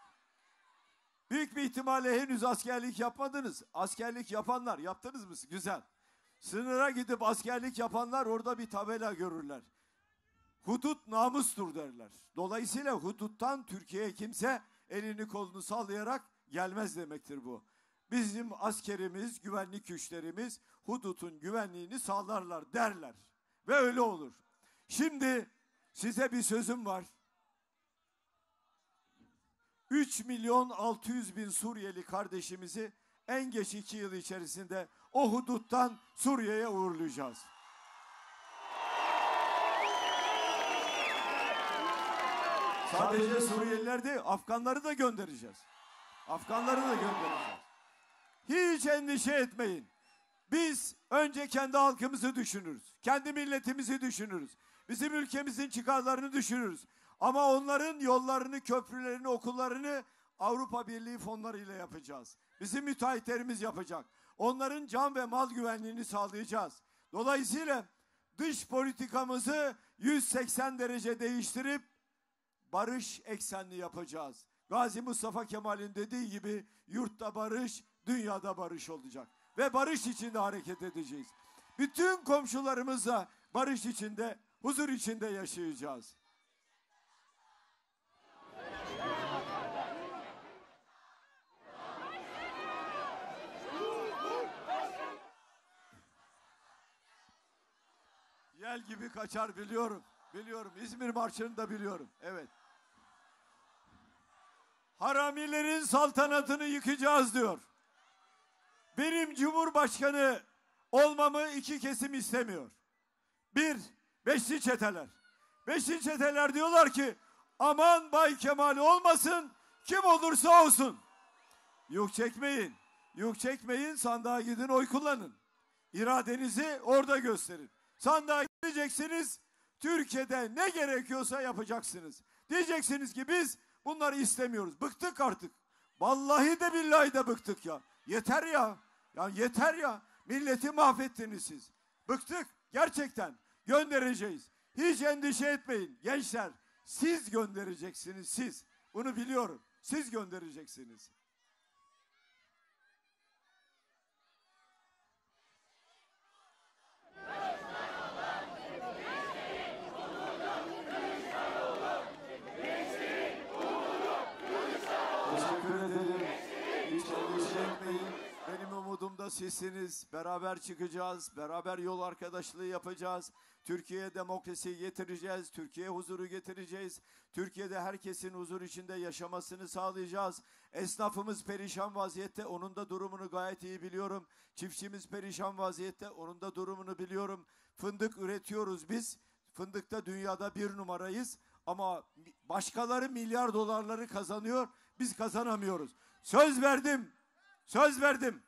büyük bir ihtimalle henüz askerlik yapmadınız. Askerlik yapanlar yaptınız mı? Güzel. Sınıra gidip askerlik yapanlar orada bir tabela görürler. Hudut namustur derler. Dolayısıyla huduttan Türkiye'ye kimse elini kolunu sallayarak gelmez demektir bu. bizim askerimiz, güvenlik güçlerimiz hudutun güvenliğini sağlarlar derler. Ve öyle olur. Şimdi size bir sözüm var. üç milyon altı yüz bin Suriyeli kardeşimizi en geç iki yıl içerisinde o huduttan Suriye'ye uğurlayacağız. Sadece Suriyeliler değil, Afganları da göndereceğiz. Afganları da göndereceğiz. Hiç endişe etmeyin. Biz önce kendi halkımızı düşünürüz. Kendi milletimizi düşünürüz. Bizim ülkemizin çıkarlarını düşünürüz. Ama onların yollarını, köprülerini, okullarını Avrupa Birliği fonlarıyla yapacağız. Bizim müteahhitlerimiz yapacak. Onların can ve mal güvenliğini sağlayacağız. Dolayısıyla dış politikamızı yüz seksen derece değiştirip barış eksenli yapacağız. Gazi Mustafa Kemal'in dediği gibi yurtta barış, dünyada barış olacak. Ve barış içinde hareket edeceğiz. Bütün komşularımızla barış içinde, huzur içinde yaşayacağız. Yel gibi kaçar biliyorum. Biliyorum. İzmir Marşı'nı da biliyorum. Evet. Haramilerin saltanatını yıkacağız diyor. Benim Cumhurbaşkanı olmamı iki kesim istemiyor. Bir, beşli çeteler. Beşli çeteler diyorlar ki aman Bay Kemal olmasın, kim olursa olsun. Yük çekmeyin. Yük çekmeyin, sandığa gidin, oy kullanın. İradenizi orada gösterin. Sandığa gideceksiniz, Türkiye'de ne gerekiyorsa yapacaksınız. Diyeceksiniz ki biz bunları istemiyoruz. Bıktık artık. Vallahi de billahi de bıktık ya. Yeter ya. Ya yeter ya. Milleti mahvettiniz siz. Bıktık. Gerçekten. Göndereceğiz. Hiç endişe etmeyin gençler. Siz göndereceksiniz siz. Bunu biliyorum. Siz göndereceksiniz. Umudumda sizsiniz. Beraber çıkacağız. Beraber yol arkadaşlığı yapacağız. Türkiye'ye demokrasiyi getireceğiz. Türkiye'ye huzuru getireceğiz. Türkiye'de herkesin huzur içinde yaşamasını sağlayacağız. Esnafımız perişan vaziyette. Onun da durumunu gayet iyi biliyorum. Çiftçimiz perişan vaziyette. Onun da durumunu biliyorum. Fındık üretiyoruz biz. Fındıkta dünyada bir numarayız. Ama başkaları milyar dolarları kazanıyor. Biz kazanamıyoruz. Söz verdim. Söz verdim.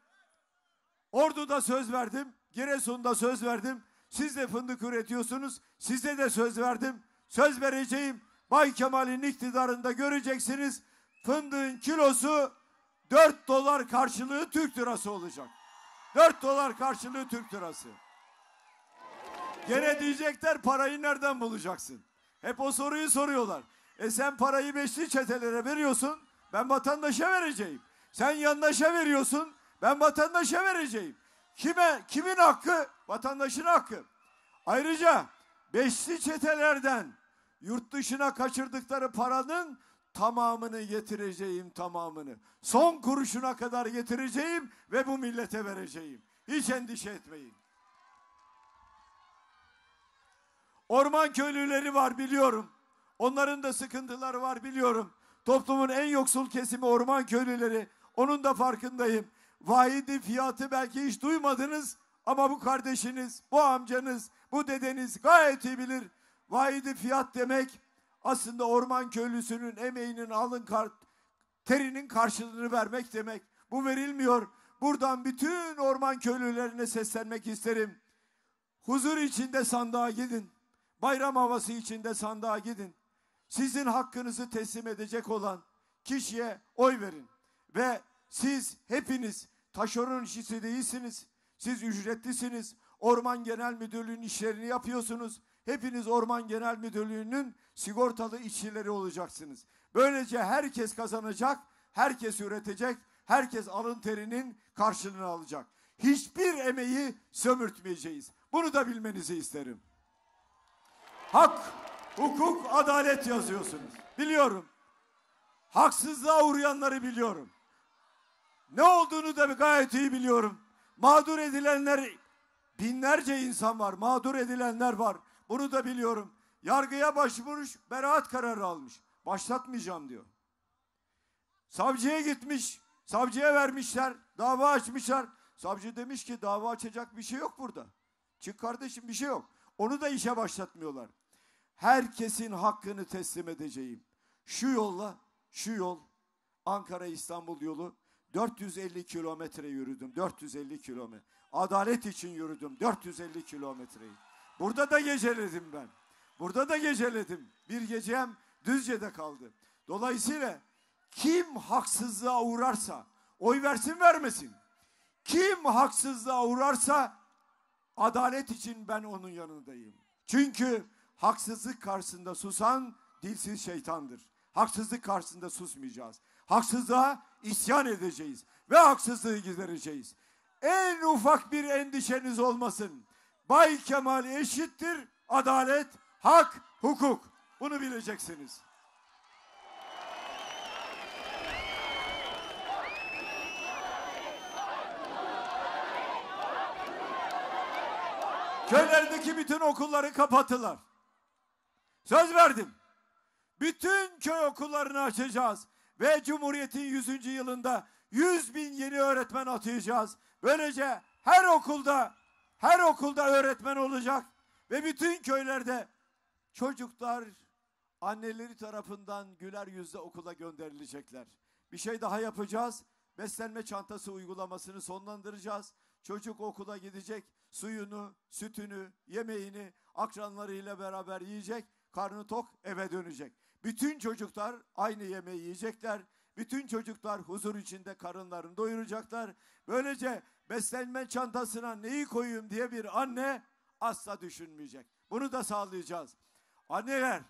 Ordu'da söz verdim, Giresun'da söz verdim. Siz de fındık üretiyorsunuz, size de söz verdim. Söz vereceğim, Bay Kemal'in iktidarında göreceksiniz. Fındığın kilosu dört dolar karşılığı Türk lirası olacak. dört dolar karşılığı Türk lirası. Gene diyecekler parayı nereden bulacaksın? Hep o soruyu soruyorlar. E sen parayı beşli çetelere veriyorsun, ben vatandaşa vereceğim. Sen yandaşa veriyorsun, ben vatandaşa vereceğim. Kime, kimin hakkı? Vatandaşın hakkı. Ayrıca beşli çetelerden yurt dışına kaçırdıkları paranın tamamını getireceğim, tamamını. Son kuruşuna kadar getireceğim ve bu millete vereceğim. Hiç endişe etmeyin. Orman köylüleri var biliyorum. Onların da sıkıntıları var biliyorum. Toplumun en yoksul kesimi orman köylüleri. Onun da farkındayım. Vahidi Fiyat'ı belki hiç duymadınız ama bu kardeşiniz, bu amcanız, bu dedeniz gayet iyi bilir. Vahidi Fiyat demek aslında orman köylüsünün emeğinin, alın terinin karşılığını vermek demek. Bu verilmiyor. Buradan bütün orman köylülerine seslenmek isterim. Huzur içinde sandığa gidin. Bayram havası içinde sandığa gidin. Sizin hakkınızı teslim edecek olan kişiye oy verin. Ve siz hepiniz taşeron işçisi değilsiniz. Siz ücretlisiniz. Orman Genel Müdürlüğü'nün işlerini yapıyorsunuz. Hepiniz Orman Genel Müdürlüğü'nün sigortalı işçileri olacaksınız. Böylece herkes kazanacak, herkes üretecek, herkes alın terinin karşılığını alacak. Hiçbir emeği sömürtmeyeceğiz. Bunu da bilmenizi isterim. Hak, hukuk, adalet yazıyorsunuz. Biliyorum. Haksızlığa uğrayanları biliyorum. ne olduğunu da gayet iyi biliyorum. Mağdur edilenler, binlerce insan var. Mağdur edilenler var. Bunu da biliyorum. Yargıya başvurmuş, beraat kararı almış. Başlatmayacağım diyor. Savcıya gitmiş, savcıya vermişler, dava açmışlar. Savcı demiş ki dava açacak bir şey yok burada. Çık kardeşim, bir şey yok. Onu da işe başlatmıyorlar. Herkesin hakkını teslim edeceğim. Şu yolla, şu yol, Ankara-İstanbul yolu dört yüz elli kilometre yürüdüm. dört yüz elli kilometre. Adalet için yürüdüm dört yüz elli kilometreyi. Burada da geceledim ben. Burada da geceledim. Bir gecem Düzce'de kaldı. Dolayısıyla kim haksızlığa uğrarsa oy versin vermesin. Kim haksızlığa uğrarsa adalet için ben onun yanındayım. Çünkü haksızlık karşısında susan dilsiz şeytandır. Haksızlık karşısında susmayacağız. Haksızlığa isyan edeceğiz ve haksızlığı gidereceğiz. En ufak bir endişeniz olmasın. Bay Kemal eşittir adalet, hak, hukuk. Bunu bileceksiniz. Köylerdeki bütün okulları kapattılar. Söz verdim. Bütün köy okullarını açacağız ve Cumhuriyet'in yüzüncü yılında yüz bin yeni öğretmen atayacağız. Böylece her okulda, her okulda öğretmen olacak ve bütün köylerde çocuklar anneleri tarafından güler yüzle okula gönderilecekler. Bir şey daha yapacağız. Beslenme çantası uygulamasını sonlandıracağız. Çocuk okula gidecek, suyunu, sütünü, yemeğini akranlarıyla beraber yiyecek, karnı tok eve dönecek. Bütün çocuklar aynı yemeği yiyecekler. Bütün çocuklar huzur içinde karınlarını doyuracaklar. Böylece beslenme çantasına neyi koyayım diye bir anne asla düşünmeyecek. Bunu da sağlayacağız. Anneler,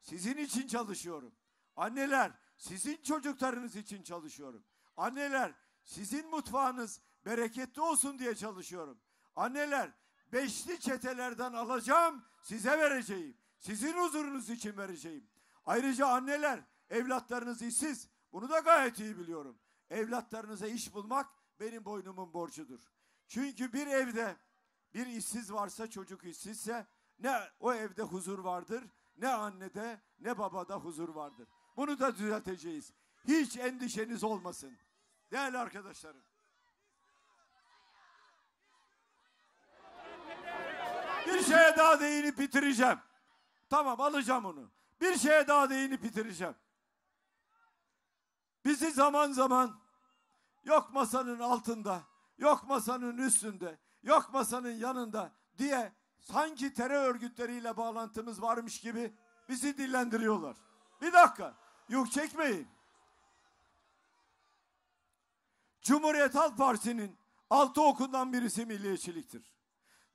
sizin için çalışıyorum. Anneler, sizin çocuklarınız için çalışıyorum. Anneler, sizin mutfağınız bereketli olsun diye çalışıyorum. Anneler, beşli çetelerden alacağım, size vereceğim. Sizin huzurunuz için vereceğim. Ayrıca anneler, evlatlarınız işsiz. Bunu da gayet iyi biliyorum. Evlatlarınıza iş bulmak benim boynumun borcudur. Çünkü bir evde bir işsiz varsa, çocuk işsizse ne o evde huzur vardır, ne annede ne babada huzur vardır. Bunu da düzelteceğiz. Hiç endişeniz olmasın. Değerli arkadaşlarım. Bir şeye daha değinip bitireceğim. Tamam, alacağım onu. Bir şeye daha değinip bitireceğim. Bizi zaman zaman yok masanın altında, yok masanın üstünde, yok masanın yanında diye sanki terör örgütleriyle bağlantımız varmış gibi bizi dillendiriyorlar. Bir dakika, yok çekmeyin. Cumhuriyet Halk Partisi'nin altı okundan birisi milliyetçiliktir.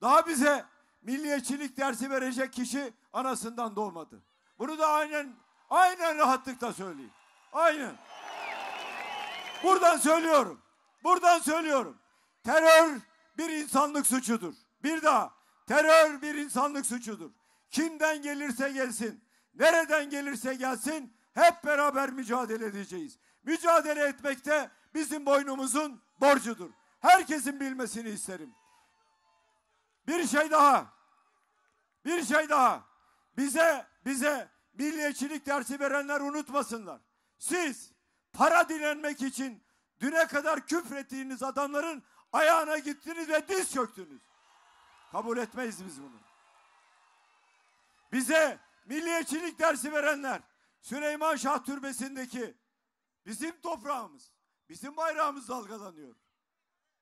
Daha bize milliyetçilik dersi verecek kişi anasından doğmadı. Bunu da aynen aynen rahatlıkla söyleyeyim. Aynen. Buradan söylüyorum. Buradan söylüyorum. Terör bir insanlık suçudur. Bir daha. Terör bir insanlık suçudur. Kimden gelirse gelsin, nereden gelirse gelsin hep beraber mücadele edeceğiz. Mücadele etmek de bizim boynumuzun borcudur. Herkesin bilmesini isterim. Bir şey daha. Bir şey daha. Bize bize milliyetçilik dersi verenler unutmasınlar. Siz para dilenmek için düne kadar küfrettiğiniz adamların ayağına gittiniz ve diz çöktünüz. Kabul etmeyiz biz bunu. Bize milliyetçilik dersi verenler Süleyman Şah Türbesi'ndeki bizim toprağımız, bizim bayrağımız dalgalanıyor.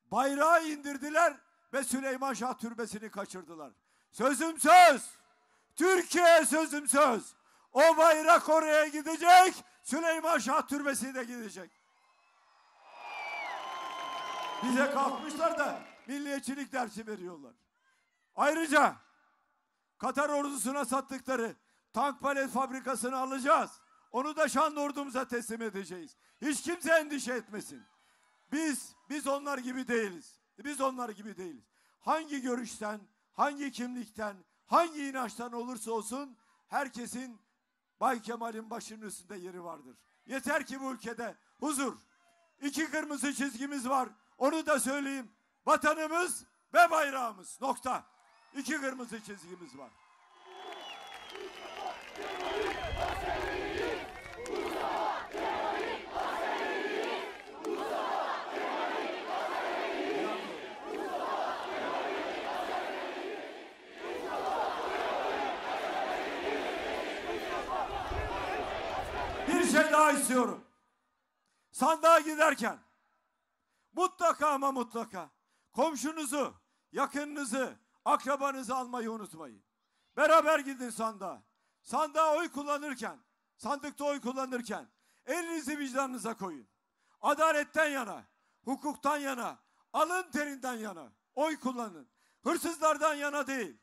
Bayrağı indirdiler ve Süleyman Şah Türbesi'ni kaçırdılar. Sözüm söz. Türkiye sözüm söz. O bayrak oraya gidecek, Süleyman Şah Türbesi de gidecek. Bize kalkmışlar da milliyetçilik dersi veriyorlar. Ayrıca Katar ordusuna sattıkları tank palet fabrikasını alacağız. Onu da şanlı ordumuza teslim edeceğiz. Hiç kimse endişe etmesin. Biz, biz onlar gibi değiliz. Biz onlar gibi değiliz. Hangi görüşten, hangi kimlikten, hangi inançtan olursa olsun herkesin Bay Kemal'in başının üstünde yeri vardır. Yeter ki bu ülkede huzur, iki kırmızı çizgimiz var. Onu da söyleyeyim. Vatanımız ve bayrağımız. Nokta. İki kırmızı çizgimiz var. Bir şey daha istiyorum. Sandığa giderken mutlaka ama mutlaka komşunuzu, yakınınızı, akrabanızı almayı unutmayın. Beraber gidin sandığa. Sandığa oy kullanırken, sandıkta oy kullanırken elinizi vicdanınıza koyun. Adaletten yana, hukuktan yana, alın terinden yana oy kullanın. Hırsızlardan yana değil,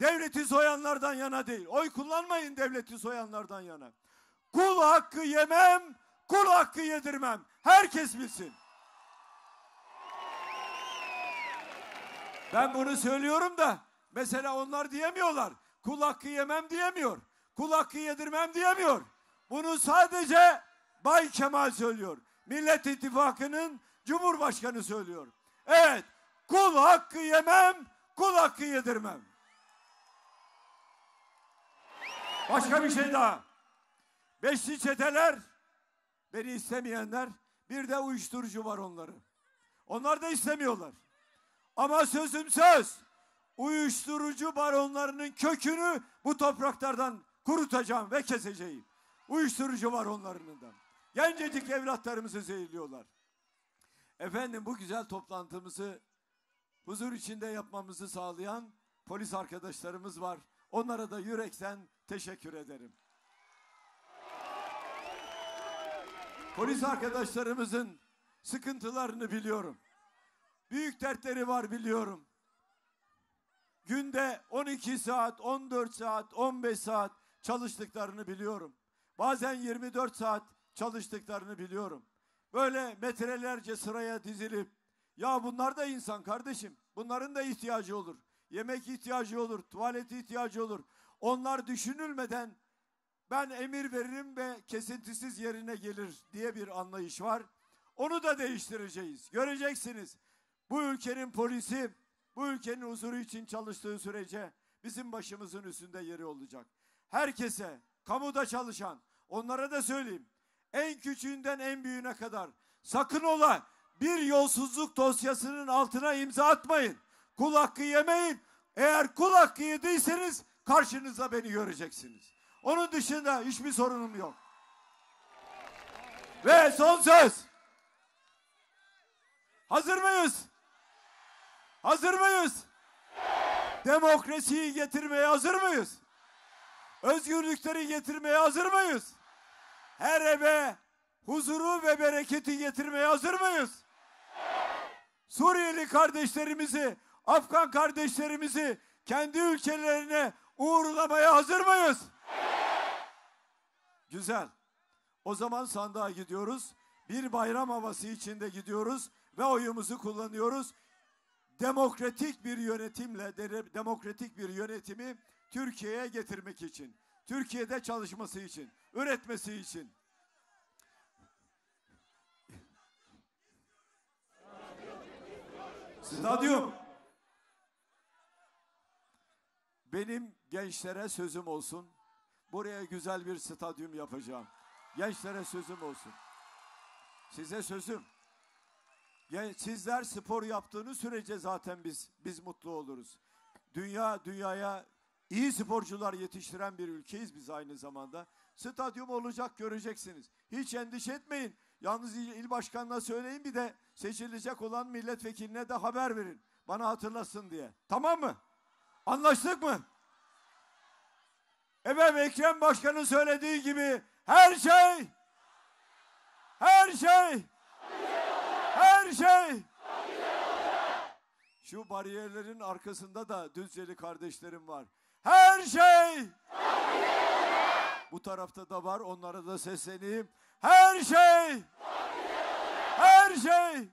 devleti soyanlardan yana değil. Oy kullanmayın devleti soyanlardan yana. Kul hakkı yemem, kul hakkı yedirmem. Herkes bilsin. Ben bunu söylüyorum da mesela onlar diyemiyorlar. Kul hakkı yemem diyemiyor. Kul hakkı yedirmem diyemiyor. Bunu sadece Bay Kemal söylüyor. Millet İttifakı'nın Cumhurbaşkanı söylüyor. Evet, kul hakkı yemem, kul hakkı yedirmem. Başka bir şey daha. Beşli çeteler, beni istemeyenler, bir de uyuşturucu var onların. Onlar da istemiyorlar. Ama sözüm söz, uyuşturucu baronlarının kökünü bu topraklardan kurutacağım ve keseceğim. Uyuşturucu baronlarının da. Gencecik evlatlarımızı zehirliyorlar. Efendim, bu güzel toplantımızı huzur içinde yapmamızı sağlayan polis arkadaşlarımız var. Onlara da yürekten teşekkür ederim. Polis arkadaşlarımızın sıkıntılarını biliyorum. Büyük dertleri var biliyorum. Günde on iki saat, on dört saat, on beş saat çalıştıklarını biliyorum. Bazen yirmi dört saat çalıştıklarını biliyorum. Böyle metrelerce sıraya dizilip, ya bunlar da insan kardeşim. Bunların da ihtiyacı olur. Yemek ihtiyacı olur, tuvalete ihtiyacı olur. Onlar düşünülmeden ben emir veririm ve kesintisiz yerine gelir diye bir anlayış var. Onu da değiştireceğiz. Göreceksiniz. Bu ülkenin polisi, bu ülkenin huzuru için çalıştığı sürece bizim başımızın üstünde yeri olacak. Herkese, kamuda çalışan, onlara da söyleyeyim. En küçüğünden en büyüğüne kadar sakın ola bir yolsuzluk dosyasının altına imza atmayın. Kul hakkı yemeyin. Eğer kul hakkı yediyseniz karşınıza beni göreceksiniz. Onun dışında hiçbir sorunum yok. Ve son söz. Hazır mıyız? Hazır mıyız? Evet. Demokrasiyi getirmeye hazır mıyız? Özgürlükleri getirmeye hazır mıyız? Her eve huzuru ve bereketi getirmeye hazır mıyız? Evet. Suriyeli kardeşlerimizi, Afgan kardeşlerimizi kendi ülkelerine uğurlamaya hazır mıyız? Evet. Güzel. O zaman sandığa gidiyoruz. Bir bayram havası içinde gidiyoruz ve oyumuzu kullanıyoruz. Demokratik bir yönetimle, demokratik bir yönetimi Türkiye'ye getirmek için, Türkiye'de çalışması için, üretmesi için. Stadyum. Benim gençlere sözüm olsun. Buraya güzel bir stadyum yapacağım. Gençlere sözüm olsun. Size sözüm. Sizler spor yaptığınız sürece zaten biz biz mutlu oluruz. Dünya dünyaya iyi sporcular yetiştiren bir ülkeyiz biz aynı zamanda. Stadyum olacak, göreceksiniz. Hiç endişe etmeyin. Yalnız il, il başkanına söyleyin, bir de seçilecek olan milletvekiline de haber verin. Bana hatırlasın diye. Tamam mı? Anlaştık mı? Evet, Ekrem Başkan'ın söylediği gibi her şey her şey Her şey. Şu bariyerlerin arkasında da Düzceli kardeşlerim var. Her şey. Bu tarafta da var. Onlara da sesleneyim. Her şey. Her şey.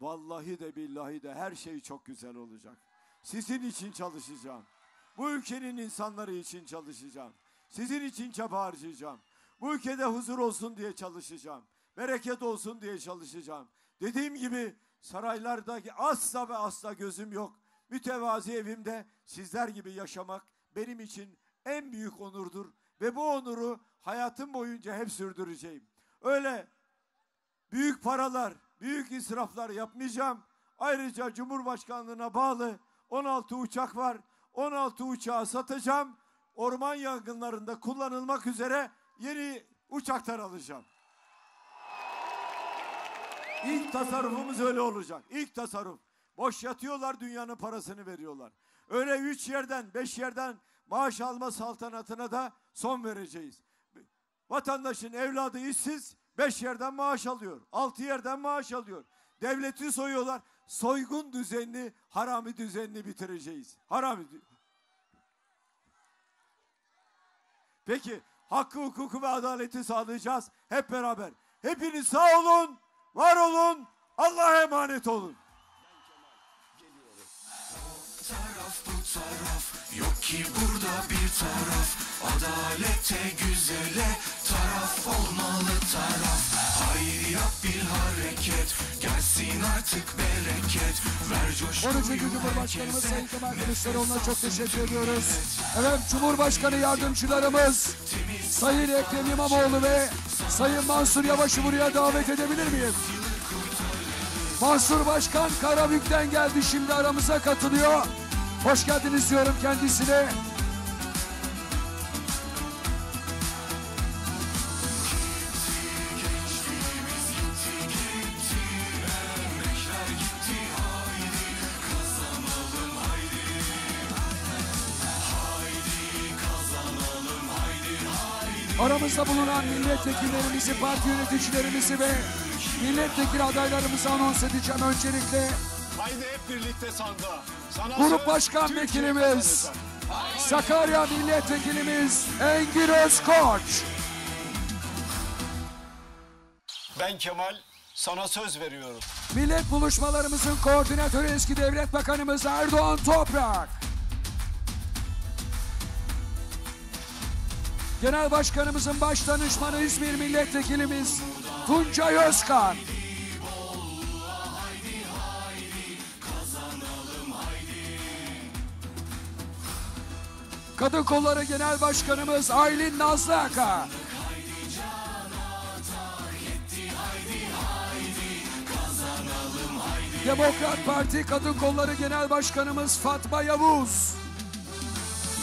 Vallahi de billahi de her şey çok güzel olacak. Sizin için çalışacağım. Bu ülkenin insanları için çalışacağım. Sizin için çaba harcayacağım. Bu ülkede huzur olsun diye çalışacağım. bereket olsun diye çalışacağım. Dediğim gibi saraylardaki asla ve asla gözüm yok. Mütevazi evimde sizler gibi yaşamak benim için en büyük onurdur. Ve bu onuru hayatım boyunca hep sürdüreceğim. Öyle büyük paralar, büyük israflar yapmayacağım. Ayrıca Cumhurbaşkanlığına bağlı on altı uçak var. on altı uçağı satacağım. Orman yangınlarında kullanılmak üzere yeni uçaklar alacağım. İlk tasarrufumuz öyle olacak. İlk tasarruf. Boş yatıyorlar, dünyanın parasını veriyorlar. Öyle üç yerden, beş yerden maaş alma saltanatına da son vereceğiz. Vatandaşın evladı işsiz, beş yerden maaş alıyor. Altı yerden maaş alıyor. Devleti soyuyorlar. Soygun düzenini, harami düzenini bitireceğiz. Harami. Peki, hakkı, hukuku ve adaleti sağlayacağız. Hep beraber. Hepiniz sağ olun, var olun, Allah'a emanet olun. Taraf, yok ki burada bir taraf, adalete güzele taraf olmalı taraf. Hayriyat bir hareket, gelsin artık bereket, ver coşkuyu Cumhurbaşkanımız Sayın Kemal Kılıçdaroğlu'na çok teşekkür ediyoruz. Evet, Cumhurbaşkanı yardımcılarımız Sayın Ekrem İmamoğlu ve Sayın Mansur Yavaş'ı buraya davet edebilir miyim? Mansur Başkan Karabük'ten geldi, şimdi aramıza katılıyor. Hoş geldiniz diyorum kendisine. Aramızda bulunan milletvekillerimizi, parti yöneticilerimizi ve milletvekili adaylarımızı anons edeceğim öncelikle. Haydi hep birlikte sandığa. Grup Başkan Vekilimiz, Sakarya Milletvekilimiz Engin Özkoç. Ben Kemal, sana söz veriyorum. Millet buluşmalarımızın koordinatörü eski Devlet Bakanımız Erdoğan Toprak. Genel Başkanımızın baş danışmanı İzmir Milletvekilimiz Tuncay Özkan. Kadın Kolları Genel Başkanımız Aylin Nazlı Aka. Demokrat Parti Kadın Kolları Genel Başkanımız Fatma Yavuz.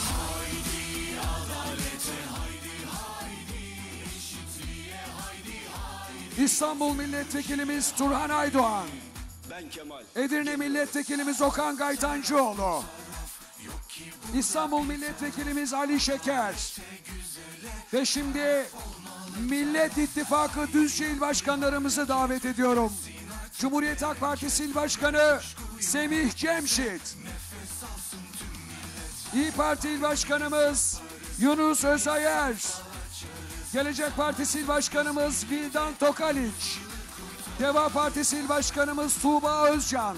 Haydi adalete, haydi, haydi, eşitliğe, haydi, haydi. İstanbul Milletvekilimiz Turhan Aydoğan. Ben Kemal. Edirne Milletvekilimiz Okan Gaytancıoğlu. İstanbul Milletvekilimiz Ali Şeker. Ve şimdi Millet İttifakı Düzce İl Başkanlarımızı davet ediyorum. Cumhuriyet Halk Partisi İl Başkanı Semih Cemşit. İYİ Parti İl Başkanımız Yunus Özayer. Gelecek Partisi İl Başkanımız Vildan Tokaliç. Deva Partisi İl Başkanımız Tuğba Özcan.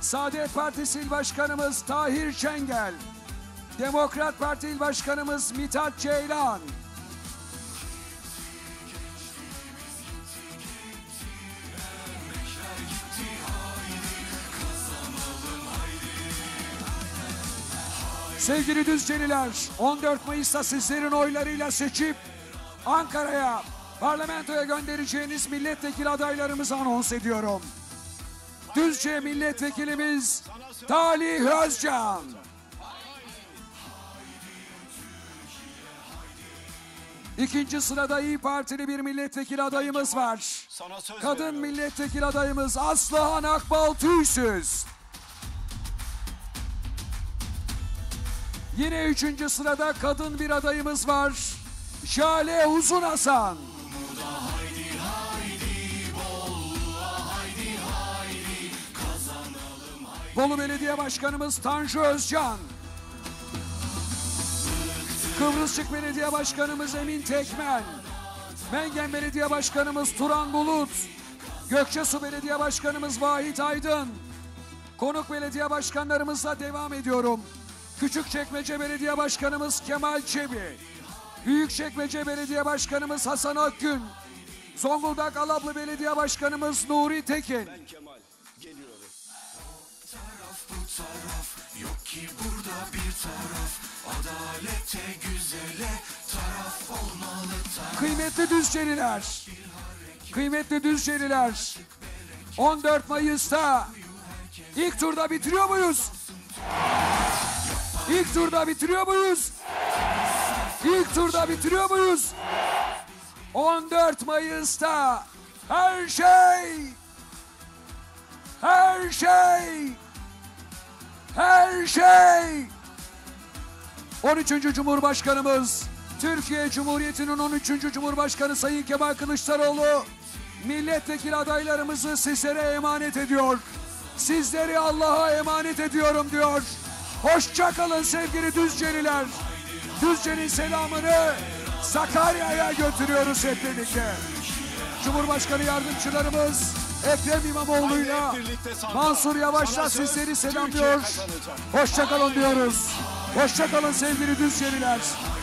Saadet Partisi İl Başkanımız Tahir Çengel. Demokrat Parti İl Başkanımız Mithat Ceylan. Sevgili Düzceliler, on dört Mayıs'ta sizlerin oylarıyla seçip Ankara'ya, parlamentoya göndereceğiniz milletvekili adaylarımızı anons ediyorum. Düzce Milletvekilimiz Talih Özcan. İkinci sırada İYİ Partili bir milletvekili adayımız var. Kadın milletvekili adayımız Aslıhan Akbal Tüysüz. Yine üçüncü sırada kadın bir adayımız var. Jale Uzun Hasan. Bolu Belediye Başkanımız Tanju Özcan. Kıbrısçık Belediye Başkanımız Emin Tekmen. Mengen Belediye Başkanımız Turan Bulut. Gökçesu Belediye Başkanımız Vahit Aydın. Konuk belediye başkanlarımızla devam ediyorum. Küçükçekmece Belediye Başkanımız Kemal Çebi. Büyükçekmece Belediye Başkanımız Hasan Akgün. Zonguldak Alablı Belediye Başkanımız Nuri Tekin. Ben Kemal, geliyorum. Taraf bu taraf, yok ki burada bir taraf. Adalete, güzele taraf olmalı taraf. Kıymetli Düzceliler, kıymetli Düzceliler, on dört Mayıs'ta ilk turda bitiriyor muyuz? İlk turda bitiriyor muyuz? İlk turda bitiriyor muyuz? on dört Mayıs'ta her şey, her şey, her şey. on üçüncü Cumhurbaşkanımız, Türkiye Cumhuriyeti'nin on üçüncü Cumhurbaşkanı Sayın Kemal Kılıçdaroğlu, milletvekili adaylarımızı sizlere emanet ediyor. Sizleri Allah'a emanet ediyorum diyor. Hoşça kalın sevgili Düzceliler. Düzce'nin selamını Sakarya'ya götürüyoruz hep birlikte. Cumhurbaşkanı yardımcılarımız Ekrem İmamoğlu'yla Mansur Yavaş'la sizleri selamlıyor. Hoşça kalın diyoruz. Hoşça kalın sevgili Düzceliler.